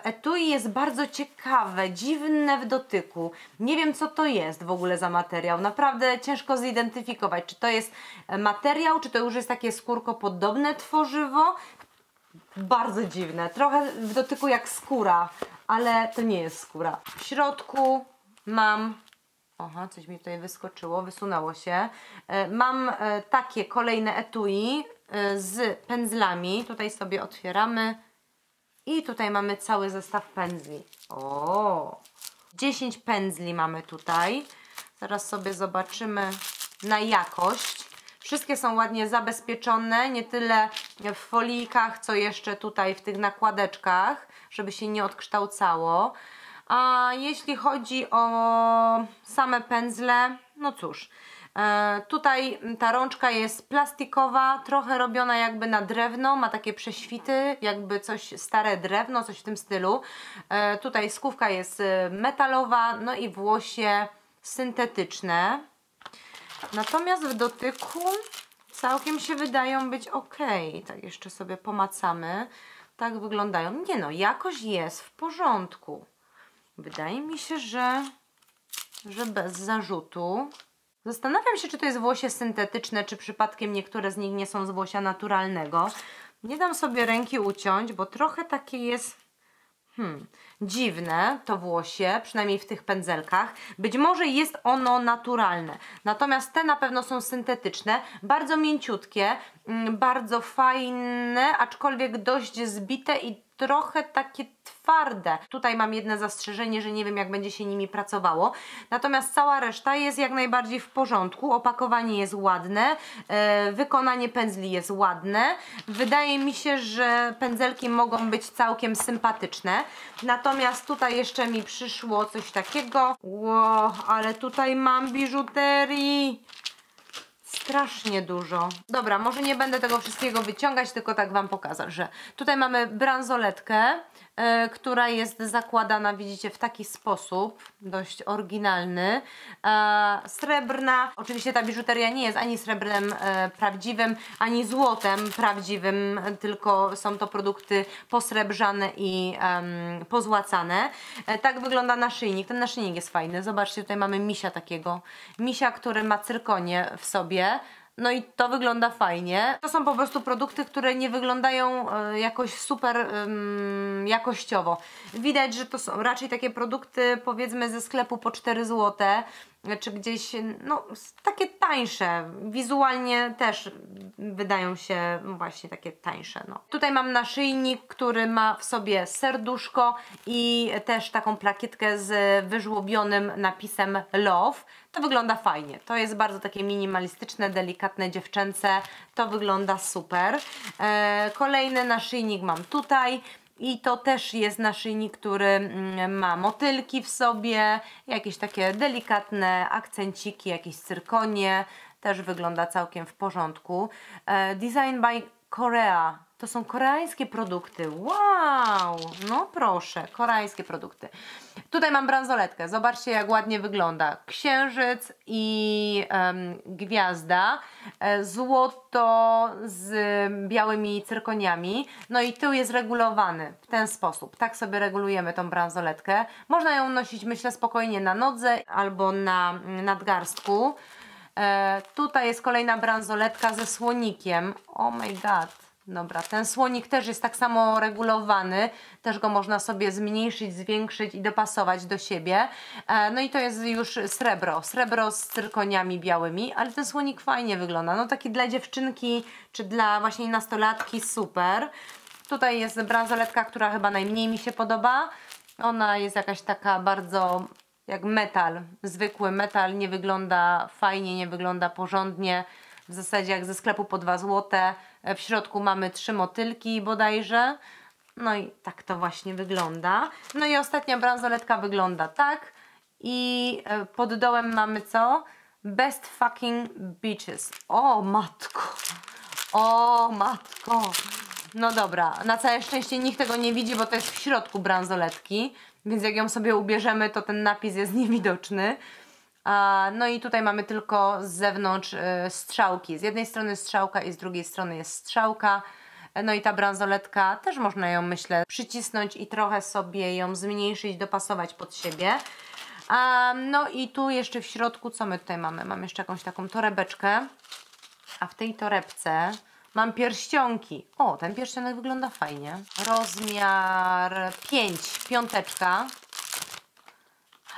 Etui jest bardzo ciekawe, dziwne w dotyku. Nie wiem, co to jest w ogóle za materiał. Naprawdę ciężko zidentyfikować, czy to jest materiał, czy to już jest takie skórkopodobne tworzywo. Bardzo dziwne, trochę w dotyku jak skóra, ale to nie jest skóra. W środku mam... Aha, coś mi tutaj wyskoczyło, wysunęło się. Mam takie kolejne etui z pędzlami. Tutaj sobie otwieramy i tutaj mamy cały zestaw pędzli. O, dziesięć pędzli mamy tutaj. Zaraz sobie zobaczymy na jakość. Wszystkie są ładnie zabezpieczone, nie tyle w folijkach, co jeszcze tutaj w tych nakładeczkach, żeby się nie odkształcało. A jeśli chodzi o same pędzle, no cóż, tutaj ta rączka jest plastikowa, trochę robiona jakby na drewno, ma takie prześwity, jakby coś, stare drewno, coś w tym stylu. Tutaj skówka jest metalowa, no i włosie syntetyczne. Natomiast w dotyku całkiem się wydają być ok. Tak jeszcze sobie pomacamy. Tak wyglądają. Nie no, jakość jest w porządku. Wydaje mi się, że, że bez zarzutu. Zastanawiam się, czy to jest włosie syntetyczne, czy przypadkiem niektóre z nich nie są z włosia naturalnego. Nie dam sobie ręki uciąć, bo trochę takie jest hmm, dziwne to włosie, przynajmniej w tych pędzelkach. Być może jest ono naturalne, natomiast te na pewno są syntetyczne, bardzo mięciutkie, bardzo fajne, aczkolwiek dość zbite i trochę takie twarde. Tutaj mam jedno zastrzeżenie, że nie wiem, jak będzie się nimi pracowało. Natomiast cała reszta jest jak najbardziej w porządku. Opakowanie jest ładne, yy, wykonanie pędzli jest ładne. Wydaje mi się, że pędzelki mogą być całkiem sympatyczne. Natomiast tutaj jeszcze mi przyszło coś takiego. Ło, ale tutaj mam biżuterii. strasznie dużo. Dobra, może nie będę tego wszystkiego wyciągać, tylko tak Wam pokazać, że tutaj mamy bransoletkę, yy, która jest zakładana, widzicie, w taki sposób, dość oryginalny, yy, srebrna. Oczywiście ta biżuteria nie jest ani srebrem yy, prawdziwym, ani złotem prawdziwym, tylko są to produkty posrebrzane i yy, pozłacane. Yy, tak wygląda naszyjnik. Ten naszyjnik jest fajny. Zobaczcie, tutaj mamy misia takiego. Misia, który ma cyrkonie w sobie. No i to wygląda fajnie. To są po prostu produkty, które nie wyglądają jakoś super um, jakościowo. Widać, że to są raczej takie produkty, powiedzmy, ze sklepu po cztery złote, czy gdzieś, no, takie tańsze. Wizualnie też wydają się właśnie takie tańsze. No. Tutaj mam naszyjnik, który ma w sobie serduszko i też taką plakietkę z wyżłobionym napisem Love. To wygląda fajnie. To jest bardzo takie minimalistyczne, delikatne, dziewczęce. To wygląda super. Eee, kolejny naszyjnik mam tutaj. I to też jest naszyjnik, który ma motylki w sobie, jakieś takie delikatne akcenciki, jakieś cyrkonie. Też wygląda całkiem w porządku. Design by Korea. To są koreańskie produkty. Wow! No proszę, koreańskie produkty. Tutaj mam bransoletkę. Zobaczcie, jak ładnie wygląda. Księżyc i um, gwiazda. Złoto z białymi cyrkoniami. No i tył jest regulowany w ten sposób. Tak sobie regulujemy tą bransoletkę. Można ją nosić, myślę, spokojnie na nodze albo na nadgarstku. E, tutaj jest kolejna bransoletka ze słonikiem. Oh my god! Dobra, ten słonik też jest tak samo regulowany, też go można sobie zmniejszyć, zwiększyć i dopasować do siebie. No i to jest już srebro, srebro z cyrkoniami białymi, ale ten słonik fajnie wygląda, no taki dla dziewczynki czy dla właśnie nastolatki super. Tutaj jest bransoletka, która chyba najmniej mi się podoba, ona jest jakaś taka bardzo jak metal, zwykły metal, nie wygląda fajnie, nie wygląda porządnie. W zasadzie jak ze sklepu po dwa złote, w środku mamy trzy motylki bodajże. No i tak to właśnie wygląda. No i ostatnia bransoletka wygląda tak. I pod dołem mamy co? Best fucking bitches. O matko! O matko! No dobra, na całe szczęście nikt tego nie widzi, bo to jest w środku bransoletki. Więc jak ją sobie ubierzemy, to ten napis jest niewidoczny. No i tutaj mamy tylko z zewnątrz strzałki. Z jednej strony strzałka i z drugiej strony jest strzałka. No i ta bransoletka, też można ją, myślę, przycisnąć i trochę sobie ją zmniejszyć, dopasować pod siebie. No i tu jeszcze w środku, co my tutaj mamy? Mam jeszcze jakąś taką torebeczkę. A w tej torebce mam pierścionki. O, ten pierścionek wygląda fajnie. Rozmiar pięć, piąteczka.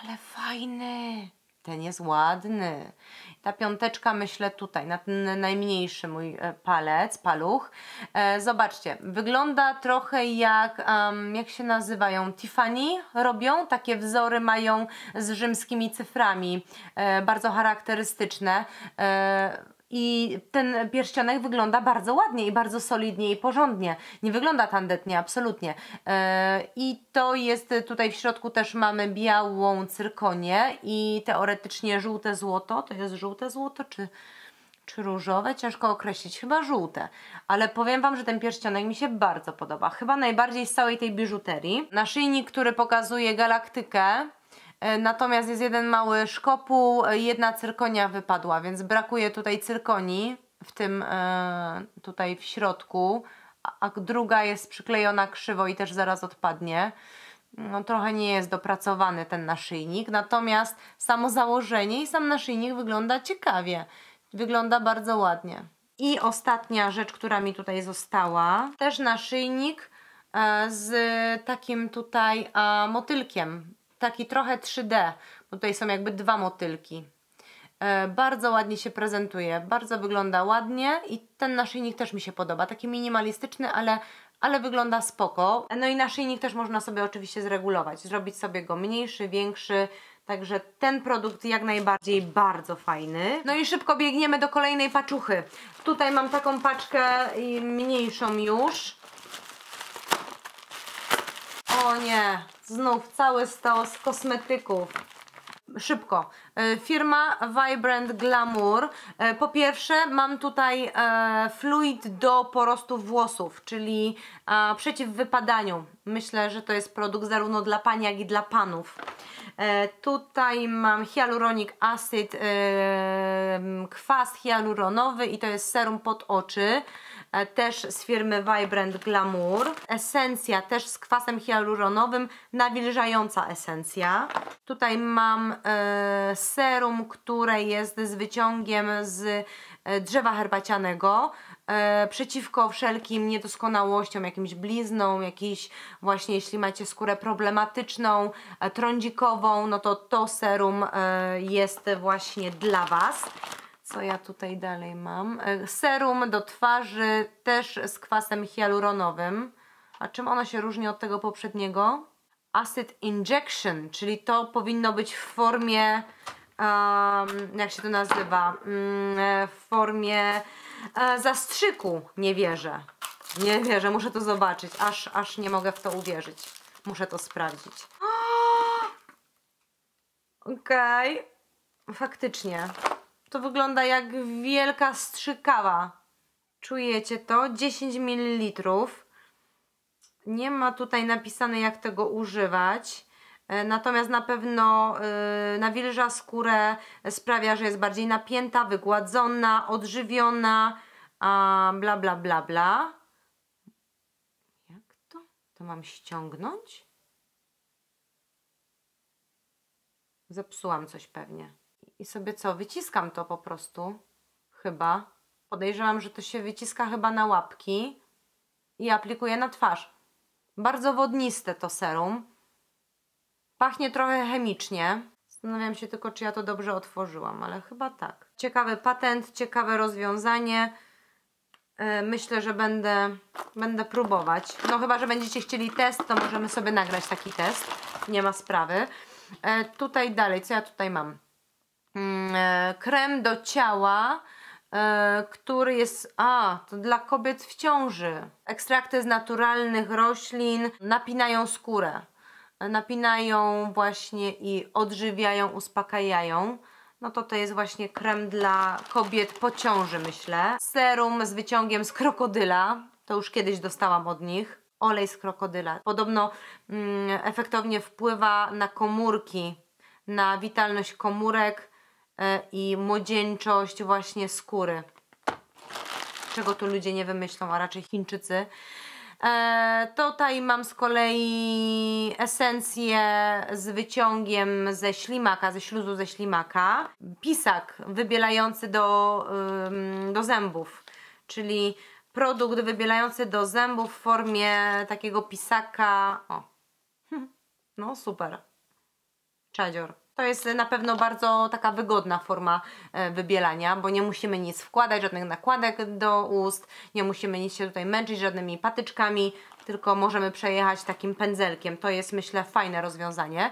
Ale fajny. Ten jest ładny. Ta piąteczka, myślę, tutaj, na ten najmniejszy mój palec, paluch. E, zobaczcie, wygląda trochę jak, um, jak się nazywają, Tiffany robią, takie wzory mają z rzymskimi cyframi, e, bardzo charakterystyczne. E, I ten pierścionek wygląda bardzo ładnie i bardzo solidnie i porządnie. Nie wygląda tandetnie, absolutnie. Yy, I to jest, tutaj w środku też mamy białą cyrkonię i teoretycznie żółte złoto. To jest żółte złoto czy, czy różowe? Ciężko określić. Chyba żółte. Ale powiem Wam, że ten pierścionek mi się bardzo podoba. Chyba najbardziej z całej tej biżuterii. Naszyjnik, który pokazuje galaktykę. Natomiast jest jeden mały szkopuł, jedna cyrkonia wypadła, więc brakuje tutaj cyrkonii w tym yy, tutaj w środku, a druga jest przyklejona krzywo i też zaraz odpadnie. No, trochę nie jest dopracowany ten naszyjnik, natomiast samo założenie i sam naszyjnik wygląda ciekawie, wygląda bardzo ładnie. I ostatnia rzecz, która mi tutaj została, też naszyjnik yy, z takim tutaj yy, motylkiem. Taki trochę trzy D, bo tutaj są jakby dwa motylki. E, bardzo ładnie się prezentuje, bardzo wygląda ładnie i ten naszyjnik też mi się podoba. Taki minimalistyczny, ale, ale wygląda spoko. No i naszyjnik też można sobie oczywiście zregulować, zrobić sobie go mniejszy, większy. Także ten produkt jak najbardziej bardzo fajny. No i szybko biegniemy do kolejnej paczuchy. Tutaj mam taką paczkę mniejszą już. O nie, znów cały stos kosmetyków. Szybko, Firma Vibrant Glamour. Po pierwsze mam tutaj fluid do porostu włosów, czyli przeciw wypadaniu. Myślę, że to jest produkt zarówno dla pań, jak i dla panów. Tutaj mam hyaluronic acid, kwas hialuronowy i to jest serum pod oczy, też z firmy Vibrant Glamour. Esencja też z kwasem hialuronowym, nawilżająca esencja. Tutaj mam serum, które jest z wyciągiem z drzewa herbacianego, przeciwko wszelkim niedoskonałościom, jakimś bliznom, jakiś właśnie jeśli macie skórę problematyczną, trądzikową, no to to serum jest właśnie dla Was. Co ja tutaj dalej mam? Serum do twarzy też z kwasem hialuronowym. A czym ono się różni od tego poprzedniego? Acid injection, czyli to powinno być w formie, um, jak się to nazywa, um, w formie um, zastrzyku. Nie wierzę, nie wierzę, muszę to zobaczyć, aż, aż nie mogę w to uwierzyć, muszę to sprawdzić. Okej, okay. Faktycznie to wygląda jak wielka strzykawa, czujecie to? dziesięć mililitrów. Nie ma tutaj napisane, jak tego używać, natomiast na pewno yy, nawilża skórę, sprawia, że jest bardziej napięta, wygładzona, odżywiona, a bla bla bla bla. Jak to? To mam ściągnąć? Zepsułam coś pewnie. I sobie co? Wyciskam to po prostu. Chyba. Podejrzewam, że to się wyciska chyba na łapki i aplikuję na twarz. Bardzo wodniste to serum. Pachnie trochę chemicznie. Zastanawiam się tylko, czy ja to dobrze otworzyłam, ale chyba tak. Ciekawy patent, ciekawe rozwiązanie. Yy, myślę, że będę, będę próbować. No chyba, że będziecie chcieli test, to możemy sobie nagrać taki test. Nie ma sprawy. Yy, tutaj dalej, co ja tutaj mam? Yy, krem do ciała. Yy, który jest, a, to dla kobiet w ciąży. Ekstrakty z naturalnych roślin napinają skórę, napinają właśnie i odżywiają, uspokajają. No to to jest właśnie krem dla kobiet po ciąży, myślę. Serum z wyciągiem z krokodyla, to już kiedyś dostałam od nich. Olej z krokodyla, podobno yy, efektownie wpływa na komórki, na witalność komórek i młodzieńczość właśnie skóry, czego tu ludzie nie wymyślą, a raczej Chińczycy. Eee, tutaj mam z kolei esencję z wyciągiem ze ślimaka, ze śluzu ze ślimaka, pisak wybielający do, ym, do zębów, czyli produkt wybielający do zębów w formie takiego pisaka. O, no super, czadzior. To jest na pewno bardzo taka wygodna forma wybielania, bo nie musimy nic wkładać, żadnych nakładek do ust, nie musimy nic się tutaj męczyć żadnymi patyczkami, tylko możemy przejechać takim pędzelkiem. To jest, myślę, fajne rozwiązanie.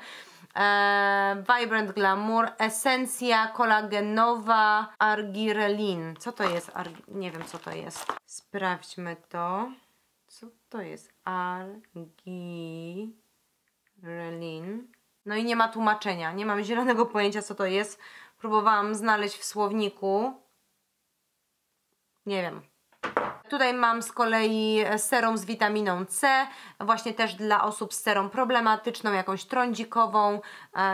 Eee, Vibrant Glamour, esencja kolagenowa argirelin. Co to jest? Ar nie wiem, co to jest. Sprawdźmy to. Co to jest? Argirelin. No i nie ma tłumaczenia, nie mam zielonego pojęcia, co to jest. Próbowałam znaleźć w słowniku. Nie wiem. Tutaj mam z kolei serum z witaminą C, właśnie też dla osób z cerą problematyczną, jakąś trądzikową.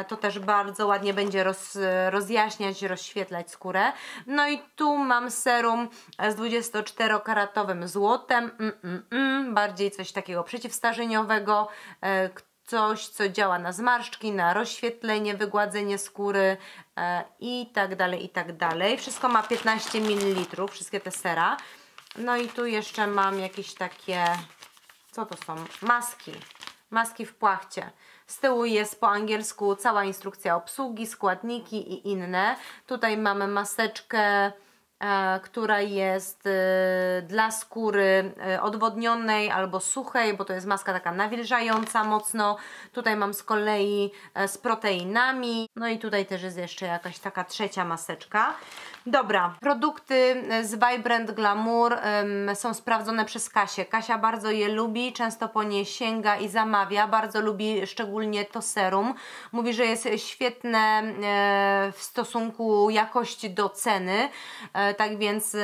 To też bardzo ładnie będzie roz, rozjaśniać, rozświetlać skórę. No i tu mam serum z dwudziestoczterokaratowym złotem, mm, mm, mm, bardziej coś takiego przeciwstarzeniowego, coś, co działa na zmarszczki, na rozświetlenie, wygładzenie skóry e, i tak dalej, i tak dalej. Wszystko ma piętnaście mililitrów, wszystkie te sera. No i tu jeszcze mam jakieś takie, co to są? Maski. Maski w płachcie. Z tyłu jest po angielsku cała instrukcja obsługi, składniki i inne. Tutaj mamy maseczkę która jest dla skóry odwodnionej albo suchej, bo to jest maska taka nawilżająca mocno. Tutaj mam z kolei z proteinami, no i tutaj też jest jeszcze jakaś taka trzecia maseczka. Dobra, produkty z Vibrant Glamour są sprawdzone przez Kasię. Kasia bardzo je lubi, często po nie sięga i zamawia, bardzo lubi szczególnie to serum. Mówi, że jest świetne w stosunku jakość do ceny. Tak więc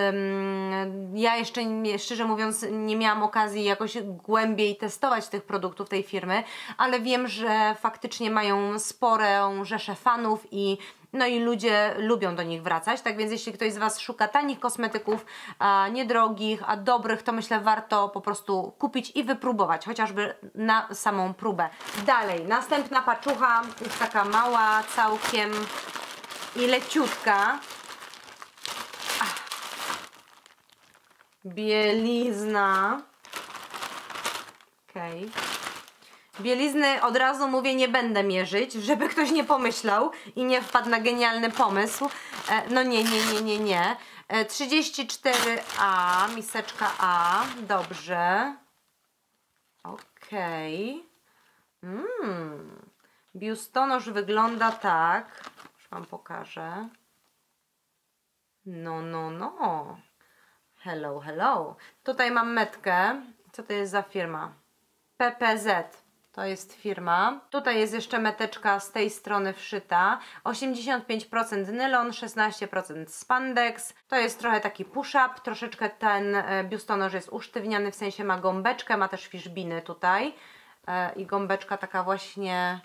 ja jeszcze, szczerze mówiąc, nie miałam okazji jakoś głębiej testować tych produktów tej firmy, ale wiem, że faktycznie mają sporą rzeszę fanów i no i ludzie lubią do nich wracać, tak więc jeśli ktoś z Was szuka tanich kosmetyków, a niedrogich, a dobrych, to myślę warto po prostu kupić i wypróbować, chociażby na samą próbę. Dalej, następna paczucha, jest taka mała całkiem i leciutka. Bielizna. Okej. Okay. Bielizny od razu mówię, nie będę mierzyć, żeby ktoś nie pomyślał i nie wpadł na genialny pomysł. No nie, nie, nie, nie, nie. trzydzieści cztery A, miseczka A, dobrze. Okej. Okay. Mm. Biustonosz wygląda tak. Już Wam pokażę. No, no, no. Hello, hello. Tutaj mam metkę. Co to jest za firma? P P Z. To jest firma. Tutaj jest jeszcze meteczka z tej strony wszyta. osiemdziesiąt pięć procent nylon, szesnaście procent spandex. To jest trochę taki push-up. Troszeczkę ten biustonosz jest usztywniany, w sensie ma gąbeczkę, ma też fiszbiny tutaj. I gąbeczka taka właśnie...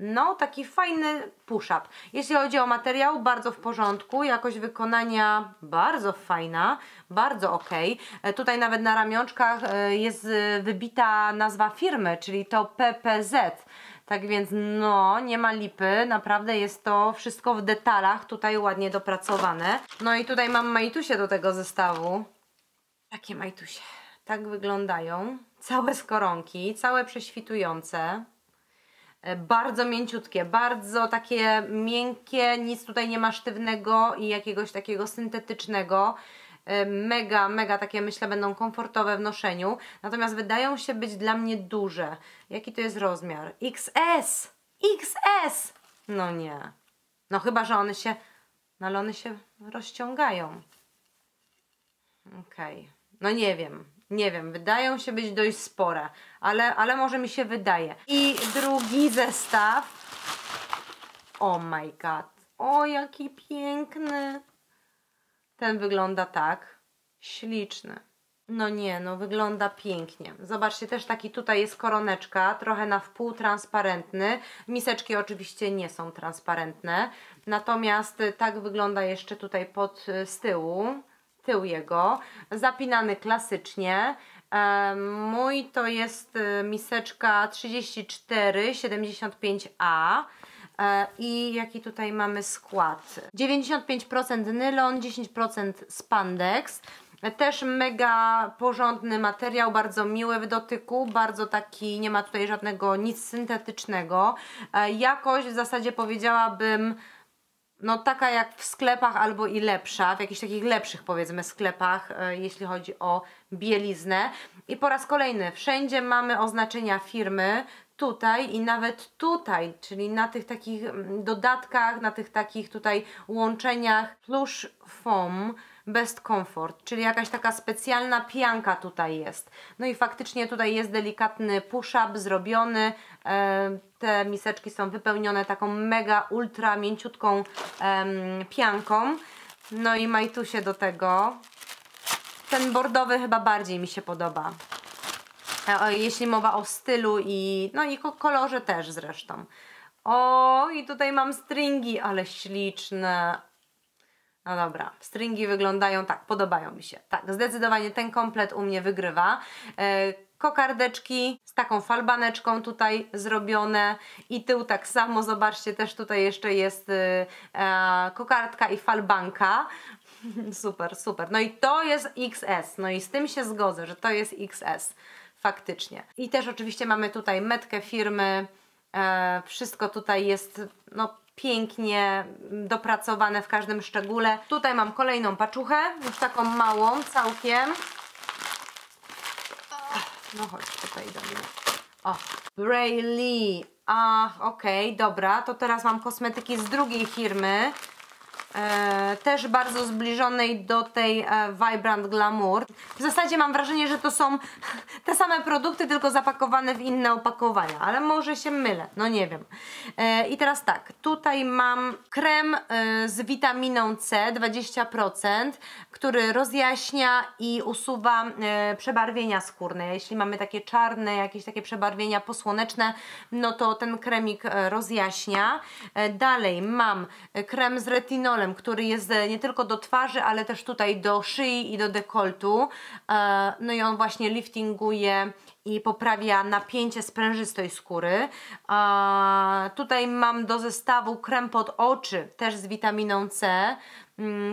No, taki fajny push-up. Jeśli chodzi o materiał, bardzo w porządku. Jakość wykonania bardzo fajna, bardzo ok. Tutaj nawet na ramionczkach jest wybita nazwa firmy, czyli to P P Z. Tak więc no, nie ma lipy, naprawdę jest to wszystko w detalach, tutaj ładnie dopracowane. No i tutaj mam majtusie do tego zestawu. Takie majtusie. Tak wyglądają. Całe skoronki, całe prześwitujące. Bardzo mięciutkie, bardzo takie miękkie, nic tutaj nie ma sztywnego i jakiegoś takiego syntetycznego. Mega, mega takie, myślę, będą komfortowe w noszeniu. Natomiast wydają się być dla mnie duże. Jaki to jest rozmiar? X S! X S! No nie. No chyba, że one się... No ale one się rozciągają. Okej. Okay. No nie wiem. Nie wiem, wydają się być dość spore, ale, ale może mi się wydaje. I drugi zestaw. Oh my god. O, jaki piękny. Ten wygląda tak. Śliczny. No nie, no wygląda pięknie. Zobaczcie, też taki tutaj jest koroneczka, trochę na wpół transparentny. Miseczki oczywiście nie są transparentne. Natomiast tak wygląda jeszcze tutaj pod z tyłu. Tył jego, zapinany klasycznie. E, mój to jest miseczka trzydzieści cztery siedemdziesiąt pięć A e, i jaki tutaj mamy skład? dziewięćdziesiąt pięć procent nylon, dziesięć procent spandex. Też mega porządny materiał, bardzo miły w dotyku, bardzo taki, nie ma tutaj żadnego nic syntetycznego. E, jakość w zasadzie powiedziałabym, no taka jak w sklepach albo i lepsza, w jakichś takich lepszych powiedzmy sklepach, jeśli chodzi o bieliznę. I po raz kolejny, wszędzie mamy oznaczenia firmy, tutaj i nawet tutaj, czyli na tych takich dodatkach, na tych takich tutaj łączeniach Plush Foam Best Comfort, czyli jakaś taka specjalna pianka tutaj jest. No i faktycznie tutaj jest delikatny push-up zrobiony. Te miseczki są wypełnione taką mega ultra mięciutką pianką. No i majtusie do tego. Ten bordowy chyba bardziej mi się podoba, jeśli mowa o stylu i, no i kolorze też zresztą. O, i tutaj mam stringi, ale śliczne. No dobra, stringi wyglądają tak, podobają mi się. Tak, zdecydowanie ten komplet u mnie wygrywa. Kokardeczki z taką falbaneczką tutaj zrobione i tył tak samo, zobaczcie, też tutaj jeszcze jest kokardka i falbanka. Super, super. No i to jest X S. No i z tym się zgodzę, że to jest X S. Faktycznie. I też oczywiście mamy tutaj metkę firmy. E, wszystko tutaj jest no pięknie dopracowane w każdym szczególe. Tutaj mam kolejną paczuchę, już taką małą całkiem. No chodź tutaj do mnie. O, BreyLee. Ach, okej, okay, dobra, to teraz mam kosmetyki z drugiej firmy. E, też bardzo zbliżonej do tej e, Vibrant Glamour. W zasadzie mam wrażenie, że to są te same produkty, tylko zapakowane w inne opakowania, ale może się mylę, no nie wiem. E, I teraz tak, tutaj mam krem e, z witaminą C dwadzieścia procent, który rozjaśnia i usuwa e, przebarwienia skórne. Jeśli mamy takie czarne, jakieś takie przebarwienia posłoneczne, no to ten kremik e, rozjaśnia. E, dalej mam krem z retinolem, który jest nie tylko do twarzy, ale też tutaj do szyi i do dekoltu. No i on właśnie liftinguje i poprawia napięcie sprężystej skóry. Tutaj mam do zestawu krem pod oczy, też z witaminą C,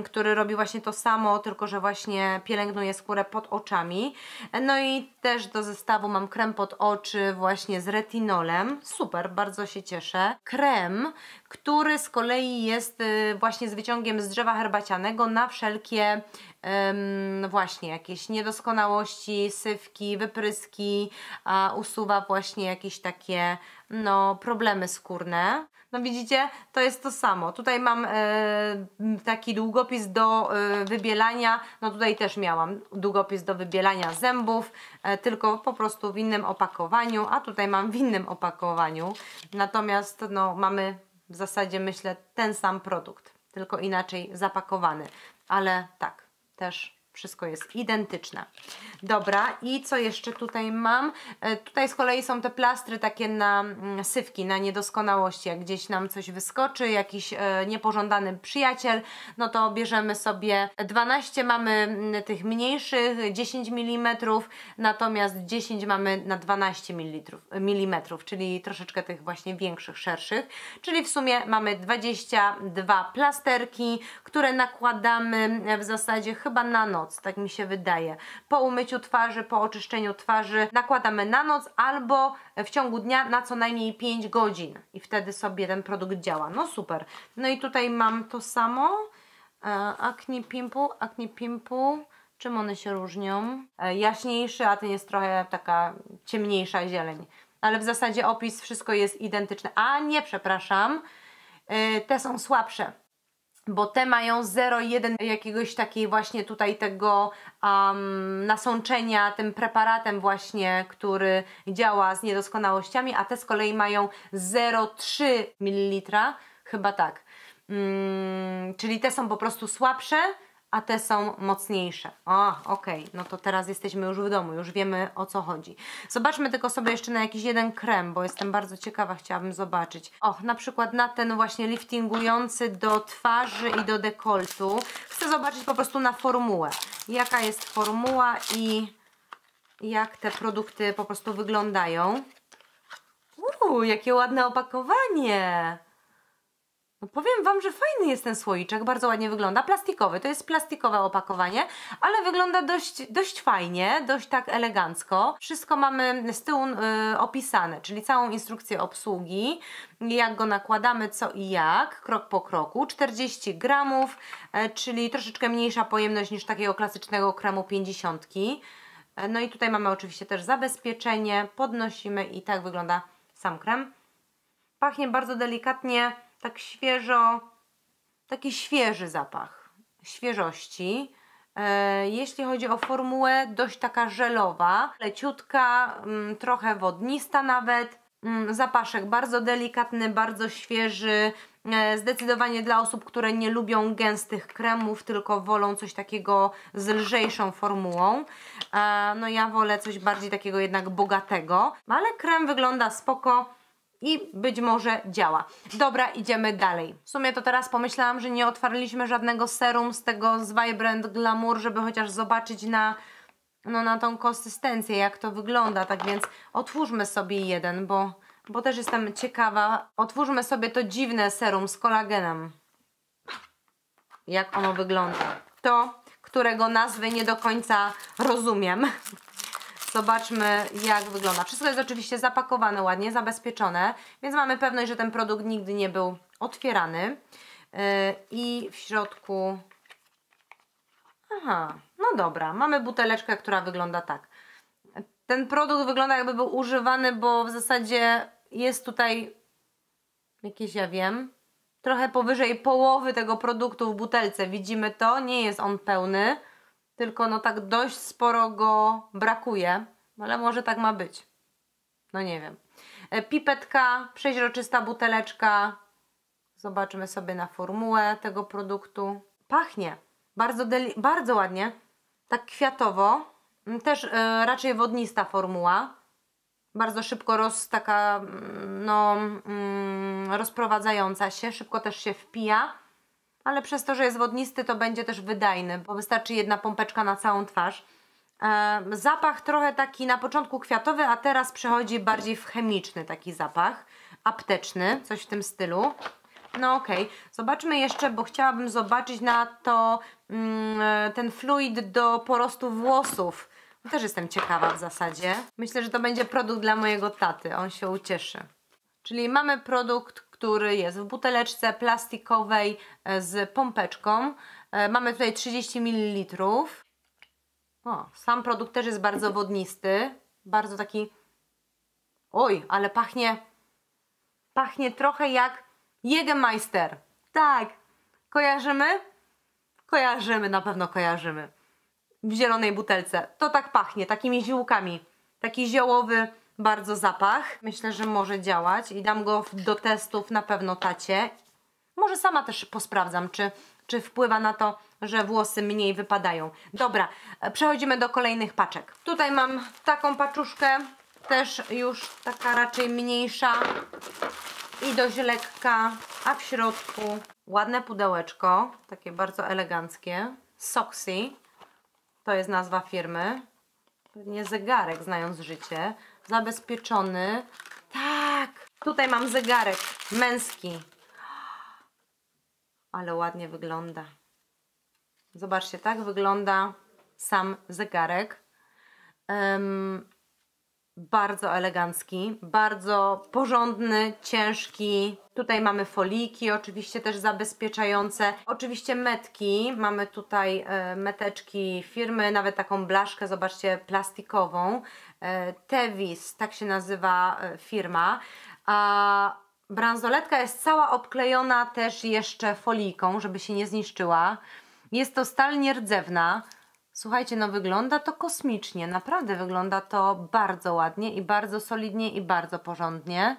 który robi właśnie to samo, tylko że właśnie pielęgnuje skórę pod oczami. No i też do zestawu mam krem pod oczy właśnie z retinolem. Super, bardzo się cieszę. Krem, który z kolei jest właśnie z wyciągiem z drzewa herbacianego na wszelkie um, właśnie jakieś niedoskonałości, syfki, wypryski, a usuwa właśnie jakieś takie no, problemy skórne. No widzicie, to jest to samo. Tutaj mam e, taki długopis do e, wybielania. No tutaj też miałam długopis do wybielania zębów, e, tylko po prostu w innym opakowaniu, a tutaj mam w innym opakowaniu. Natomiast no, mamy w zasadzie, myślę, ten sam produkt, tylko inaczej zapakowany. Ale tak, też wszystko jest identyczne. Dobra, i co jeszcze tutaj mam? E, tutaj z kolei są te plastry takie na mm, syfki, na niedoskonałości. Jak gdzieś nam coś wyskoczy, jakiś e, niepożądany przyjaciel, no to bierzemy sobie dwanaście, mamy m, tych mniejszych, dziesięć milimetrów, natomiast dziesięć mamy na dwanaście milimetrów, czyli troszeczkę tych właśnie większych, szerszych. Czyli w sumie mamy dwadzieścia dwa plasterki, które nakładamy w zasadzie chyba na noc. Tak mi się wydaje. Po umyciu twarzy, po oczyszczeniu twarzy nakładamy na noc albo w ciągu dnia na co najmniej pięć godzin i wtedy sobie ten produkt działa. No super. No i tutaj mam to samo. Acne Pimple, Acne Pimple. Czym one się różnią? Jaśniejszy, a ten jest trochę taka ciemniejsza zieleń. Ale w zasadzie opis, wszystko jest identyczne. A nie, przepraszam. Te są słabsze, bo te mają zero przecinek jeden jakiegoś takiej właśnie tutaj tego um, nasączenia tym preparatem właśnie, który działa z niedoskonałościami, a te z kolei mają zero przecinek trzy mililitra, chyba tak. Mm, czyli te są po prostu słabsze, a te są mocniejsze. O, okej, okay. No to teraz jesteśmy już w domu, już wiemy, o co chodzi. Zobaczmy tylko sobie jeszcze na jakiś jeden krem, bo jestem bardzo ciekawa, chciałabym zobaczyć. O, na przykład na ten właśnie liftingujący do twarzy i do dekoltu. Chcę zobaczyć po prostu na formułę. Jaka jest formuła i jak te produkty po prostu wyglądają. Uuu, jakie ładne opakowanie! No powiem Wam, że fajny jest ten słoiczek, bardzo ładnie wygląda, plastikowy, to jest plastikowe opakowanie, ale wygląda dość, dość fajnie, dość tak elegancko. Wszystko mamy z tyłu y, opisane, czyli całą instrukcję obsługi, jak go nakładamy, co i jak, krok po kroku. czterdzieści gramów, y, czyli troszeczkę mniejsza pojemność niż takiego klasycznego kremu pięćdziesiąt. Y, no i tutaj mamy oczywiście też zabezpieczenie, podnosimy i tak wygląda sam krem. Pachnie bardzo delikatnie. Tak świeżo, taki świeży zapach, świeżości. E, jeśli chodzi o formułę, dość taka żelowa, leciutka, m, trochę wodnista nawet. M, zapaszek bardzo delikatny, bardzo świeży. E, zdecydowanie dla osób, które nie lubią gęstych kremów, tylko wolą coś takiego z lżejszą formułą. E, no ja wolę coś bardziej takiego jednak bogatego. Ale krem wygląda spoko. I być może działa. Dobra, idziemy dalej. W sumie to teraz pomyślałam, że nie otwarliśmy żadnego serum z tego z Vibrant Glamour, żeby chociaż zobaczyć na, no, na tą konsystencję, jak to wygląda. Tak więc otwórzmy sobie jeden, bo, bo też jestem ciekawa. Otwórzmy sobie to dziwne serum z kolagenem. Jak ono wygląda. To, którego nazwy nie do końca rozumiem. Zobaczmy, jak wygląda. Wszystko jest oczywiście zapakowane ładnie, zabezpieczone, więc mamy pewność, że ten produkt nigdy nie był otwierany i w środku... Aha, no dobra, mamy buteleczkę, która wygląda tak. Ten produkt wygląda, jakby był używany, bo w zasadzie jest tutaj jakieś, ja wiem, trochę powyżej połowy tego produktu w butelce. Widzimy to, nie jest on pełny, tylko no tak dość sporo go brakuje, ale może tak ma być. No nie wiem. Pipetka, przeźroczysta buteleczka. Zobaczymy sobie na formułę tego produktu. Pachnie bardzo, bardzo ładnie, tak kwiatowo. Też y, raczej wodnista formuła. Bardzo szybko roz, taka no, y, rozprowadzająca się. Szybko też się wpija. Ale przez to, że jest wodnisty, to będzie też wydajny, bo wystarczy jedna pompeczka na całą twarz. E, zapach trochę taki na początku kwiatowy, a teraz przechodzi bardziej w chemiczny taki zapach. Apteczny, coś w tym stylu. No okej, okay. Zobaczmy jeszcze, bo chciałabym zobaczyć na to mm, ten fluid do porostu włosów. Też jestem ciekawa w zasadzie. Myślę, że to będzie produkt dla mojego taty, on się ucieszy. Czyli mamy produkt, który jest w buteleczce plastikowej z pompeczką. Mamy tutaj trzydzieści mililitrów. O, sam produkt też jest bardzo wodnisty. Bardzo taki... Oj, ale pachnie... Pachnie trochę jak Jägermeister. Tak, kojarzymy? Kojarzymy, na pewno kojarzymy. W zielonej butelce. To tak pachnie, takimi ziółkami. Taki ziołowy... Bardzo zapach. Myślę, że może działać i dam go do testów na pewno tacie. Może sama też posprawdzam, czy, czy wpływa na to, że włosy mniej wypadają. Dobra, przechodzimy do kolejnych paczek. Tutaj mam taką paczuszkę, też już taka raczej mniejsza i dość lekka, a w środku ładne pudełeczko, takie bardzo eleganckie. Soxy, to jest nazwa firmy. Pewnie zegarek, znając życie. Zabezpieczony. Tak! Tutaj mam zegarek męski. Ale ładnie wygląda. Zobaczcie, tak wygląda sam zegarek. Um, bardzo elegancki, bardzo porządny, ciężki. Tutaj mamy foliki, oczywiście też zabezpieczające. Oczywiście metki. Mamy tutaj e, meteczki firmy, nawet taką blaszkę, zobaczcie, plastikową. E, Tevis, tak się nazywa e, firma. A bransoletka jest cała obklejona też jeszcze foliką, żeby się nie zniszczyła. Jest to stal nierdzewna. Słuchajcie, no wygląda to kosmicznie, naprawdę wygląda to bardzo ładnie i bardzo solidnie i bardzo porządnie.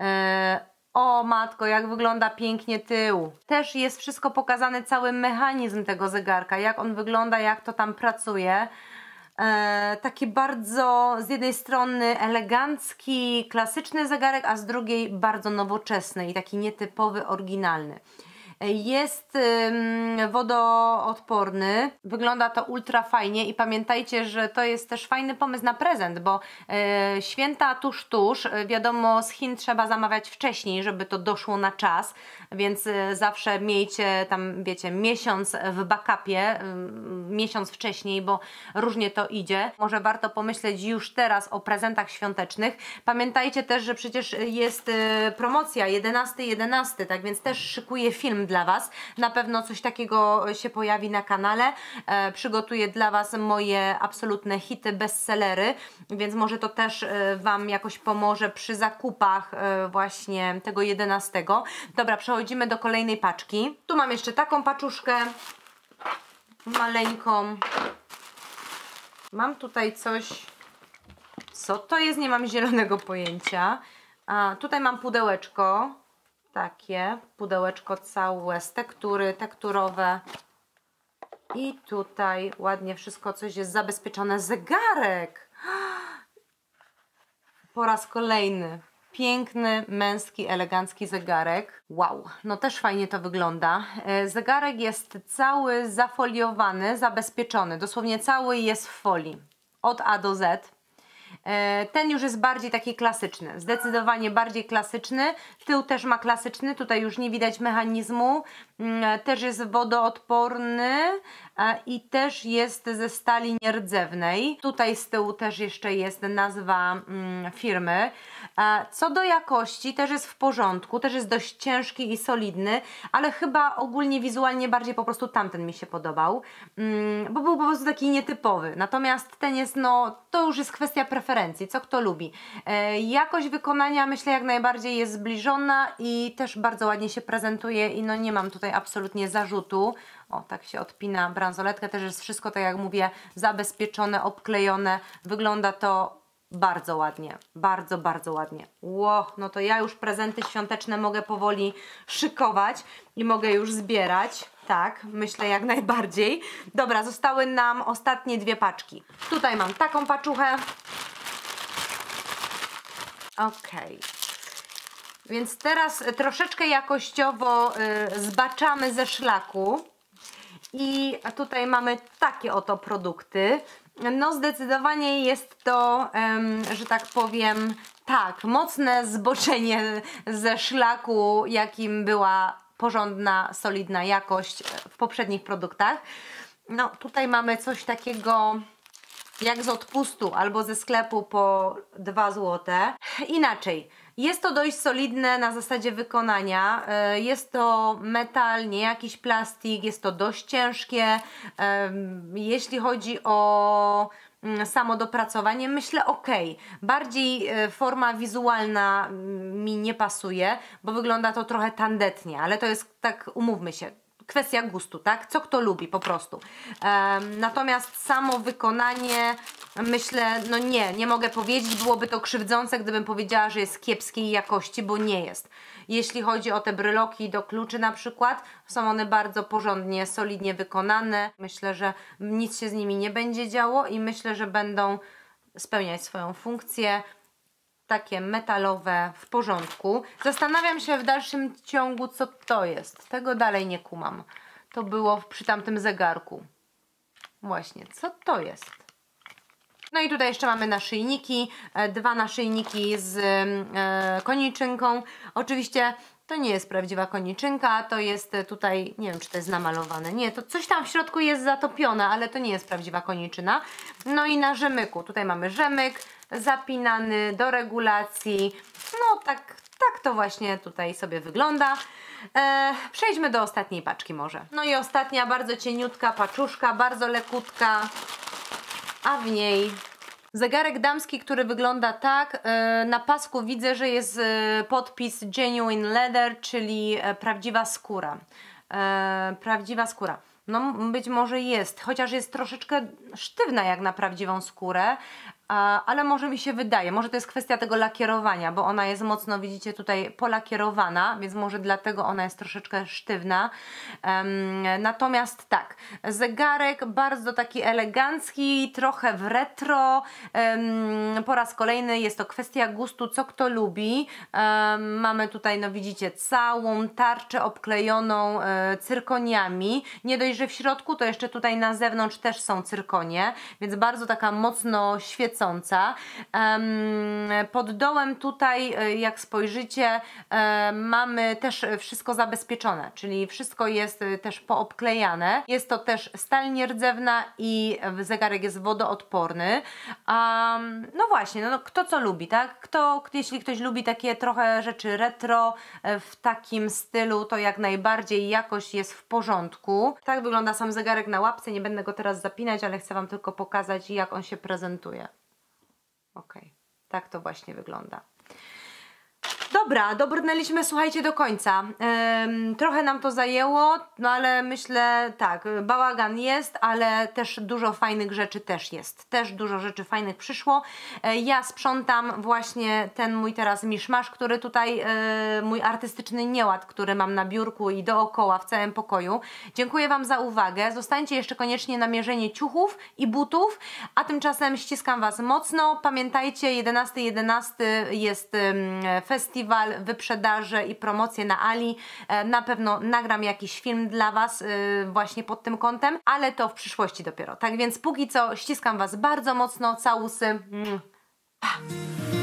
E, o matko, jak wygląda pięknie tył. Też jest wszystko pokazany, cały mechanizm tego zegarka, jak on wygląda, jak to tam pracuje. E, taki bardzo z jednej strony elegancki, klasyczny zegarek, a z drugiej bardzo nowoczesny i taki nietypowy, oryginalny. Jest ym, wodoodporny, wygląda to ultra fajnie i pamiętajcie, że to jest też fajny pomysł na prezent, bo yy, święta tuż tuż, wiadomo, z Chin trzeba zamawiać wcześniej, żeby to doszło na czas, więc yy, zawsze miejcie tam, wiecie, miesiąc w backupie, yy, miesiąc wcześniej, bo różnie to idzie. Może warto pomyśleć już teraz o prezentach świątecznych. Pamiętajcie też, że przecież jest yy, promocja jedenastego jedenastego, tak więc też szykuję film dla Was. Na pewno coś takiego się pojawi na kanale. E, przygotuję dla Was moje absolutne hity, bestsellery, więc może to też e, Wam jakoś pomoże przy zakupach e, właśnie tego jedenastego. Dobra, przechodzimy do kolejnej paczki. Tu mam jeszcze taką paczuszkę maleńką. Mam tutaj coś, co to jest, nie mam zielonego pojęcia. A, tutaj mam pudełeczko. Takie pudełeczko całe z tektury, tekturowe i tutaj ładnie wszystko coś jest zabezpieczone. Zegarek! Po raz kolejny piękny, męski, elegancki zegarek. Wow, no też fajnie to wygląda. Zegarek jest cały zafoliowany, zabezpieczony, dosłownie cały jest w folii od A do Z. Ten już jest bardziej taki klasyczny, zdecydowanie bardziej klasyczny. Tył też ma klasyczny, tutaj już nie widać mechanizmu. też jest wodoodporny i też jest ze stali nierdzewnej. Tutaj z tyłu też jeszcze jest nazwa firmy. Co do jakości też jest w porządku, też jest dość ciężki i solidny, ale chyba ogólnie wizualnie bardziej po prostu tamten mi się podobał, bo był po prostu taki nietypowy. Natomiast ten jest, no to już jest kwestia preferencji, co kto lubi. Jakość wykonania myślę jak najbardziej jest zbliżona i też bardzo ładnie się prezentuje i no nie mam tutaj absolutnie zarzutu. O, tak się odpina bransoletkę, też jest wszystko, tak jak mówię, zabezpieczone, obklejone, wygląda to bardzo ładnie, bardzo, bardzo ładnie. Ło, no to ja już prezenty świąteczne mogę powoli szykować i mogę już zbierać. Tak, myślę jak najbardziej. Dobra, zostały nam ostatnie dwie paczki. Tutaj mam taką paczuchę. Okej. Więc teraz troszeczkę jakościowo y, zbaczamy ze szlaku. I tutaj mamy takie oto produkty. No zdecydowanie jest to, y, że tak powiem, tak, mocne zboczenie ze szlaku, jakim była porządna, solidna jakość w poprzednich produktach. No tutaj mamy coś takiego jak z odpustu albo ze sklepu po dwa złote. Inaczej, jest to dość solidne na zasadzie wykonania, jest to metal, nie jakiś plastik, jest to dość ciężkie. Jeśli chodzi o samo dopracowanie, myślę ok, bardziej forma wizualna mi nie pasuje, bo wygląda to trochę tandetnie, ale to jest, tak umówmy się, kwestia gustu, tak? Co kto lubi po prostu. Um, natomiast samo wykonanie, myślę, no nie, nie mogę powiedzieć, byłoby to krzywdzące, gdybym powiedziała, że jest kiepskiej jakości, bo nie jest. Jeśli chodzi o te bryloki do kluczy na przykład, są one bardzo porządnie, solidnie wykonane. Myślę, że nic się z nimi nie będzie działo i myślę, że będą spełniać swoją funkcję. Takie metalowe, w porządku. Zastanawiam się w dalszym ciągu, co to jest. Tego dalej nie kumam. To było przy tamtym zegarku. Właśnie, co to jest? No i tutaj jeszcze mamy naszyjniki. Dwa naszyjniki z koniczynką. Oczywiście to nie jest prawdziwa koniczynka, to jest tutaj, nie wiem czy to jest namalowane, nie, to coś tam w środku jest zatopione, ale to nie jest prawdziwa koniczyna. No i na rzemyku, tutaj mamy rzemyk zapinany do regulacji, no tak, tak to właśnie tutaj sobie wygląda. Eee, przejdźmy do ostatniej paczki może. No i ostatnia, bardzo cieniutka paczuszka, bardzo lekutka, a w niej zegarek damski, który wygląda tak. Na pasku widzę, że jest podpis Genuine Leather, czyli prawdziwa skóra. Prawdziwa skóra. No być może jest, chociaż jest troszeczkę sztywna jak na prawdziwą skórę, ale może mi się wydaje, może to jest kwestia tego lakierowania, bo ona jest mocno, widzicie, tutaj polakierowana, więc może dlatego ona jest troszeczkę sztywna. Natomiast tak, zegarek bardzo taki elegancki, trochę w retro. Po raz kolejny jest to kwestia gustu, co kto lubi. Mamy tutaj, no widzicie, całą tarczę obklejoną cyrkoniami. Nie dość, że w środku, to jeszcze tutaj na zewnątrz też są cyrkonie, więc bardzo taka mocno świecąca. Pod dołem tutaj, jak spojrzycie, mamy też wszystko zabezpieczone, czyli wszystko jest też poobklejane. Jest to też stal nierdzewna i zegarek jest wodoodporny. No właśnie, no kto co lubi, tak? Kto, jeśli ktoś lubi takie trochę rzeczy retro w takim stylu, to jak najbardziej jakość jest w porządku. Tak wygląda sam zegarek na łapce, nie będę go teraz zapinać, ale chcę Wam tylko pokazać, jak on się prezentuje. Ok, tak to właśnie wygląda. Dobra, dobrnęliśmy, słuchajcie, do końca. Ym, trochę nam to zajęło, no ale myślę, tak, bałagan jest, ale też dużo fajnych rzeczy też jest. Też dużo rzeczy fajnych przyszło. Yy, ja sprzątam właśnie ten mój teraz miszmasz, który tutaj, yy, mój artystyczny nieład, który mam na biurku i dookoła w całym pokoju. Dziękuję Wam za uwagę. Zostańcie jeszcze koniecznie na mierzenie ciuchów i butów, a tymczasem ściskam Was mocno. Pamiętajcie, jedenastego jedenastego jest yy, festiwal, wyprzedaże i promocje na Ali. Na pewno nagram jakiś film dla Was właśnie pod tym kątem, ale to w przyszłości dopiero. Tak więc póki co ściskam Was bardzo mocno, całusy. Pa!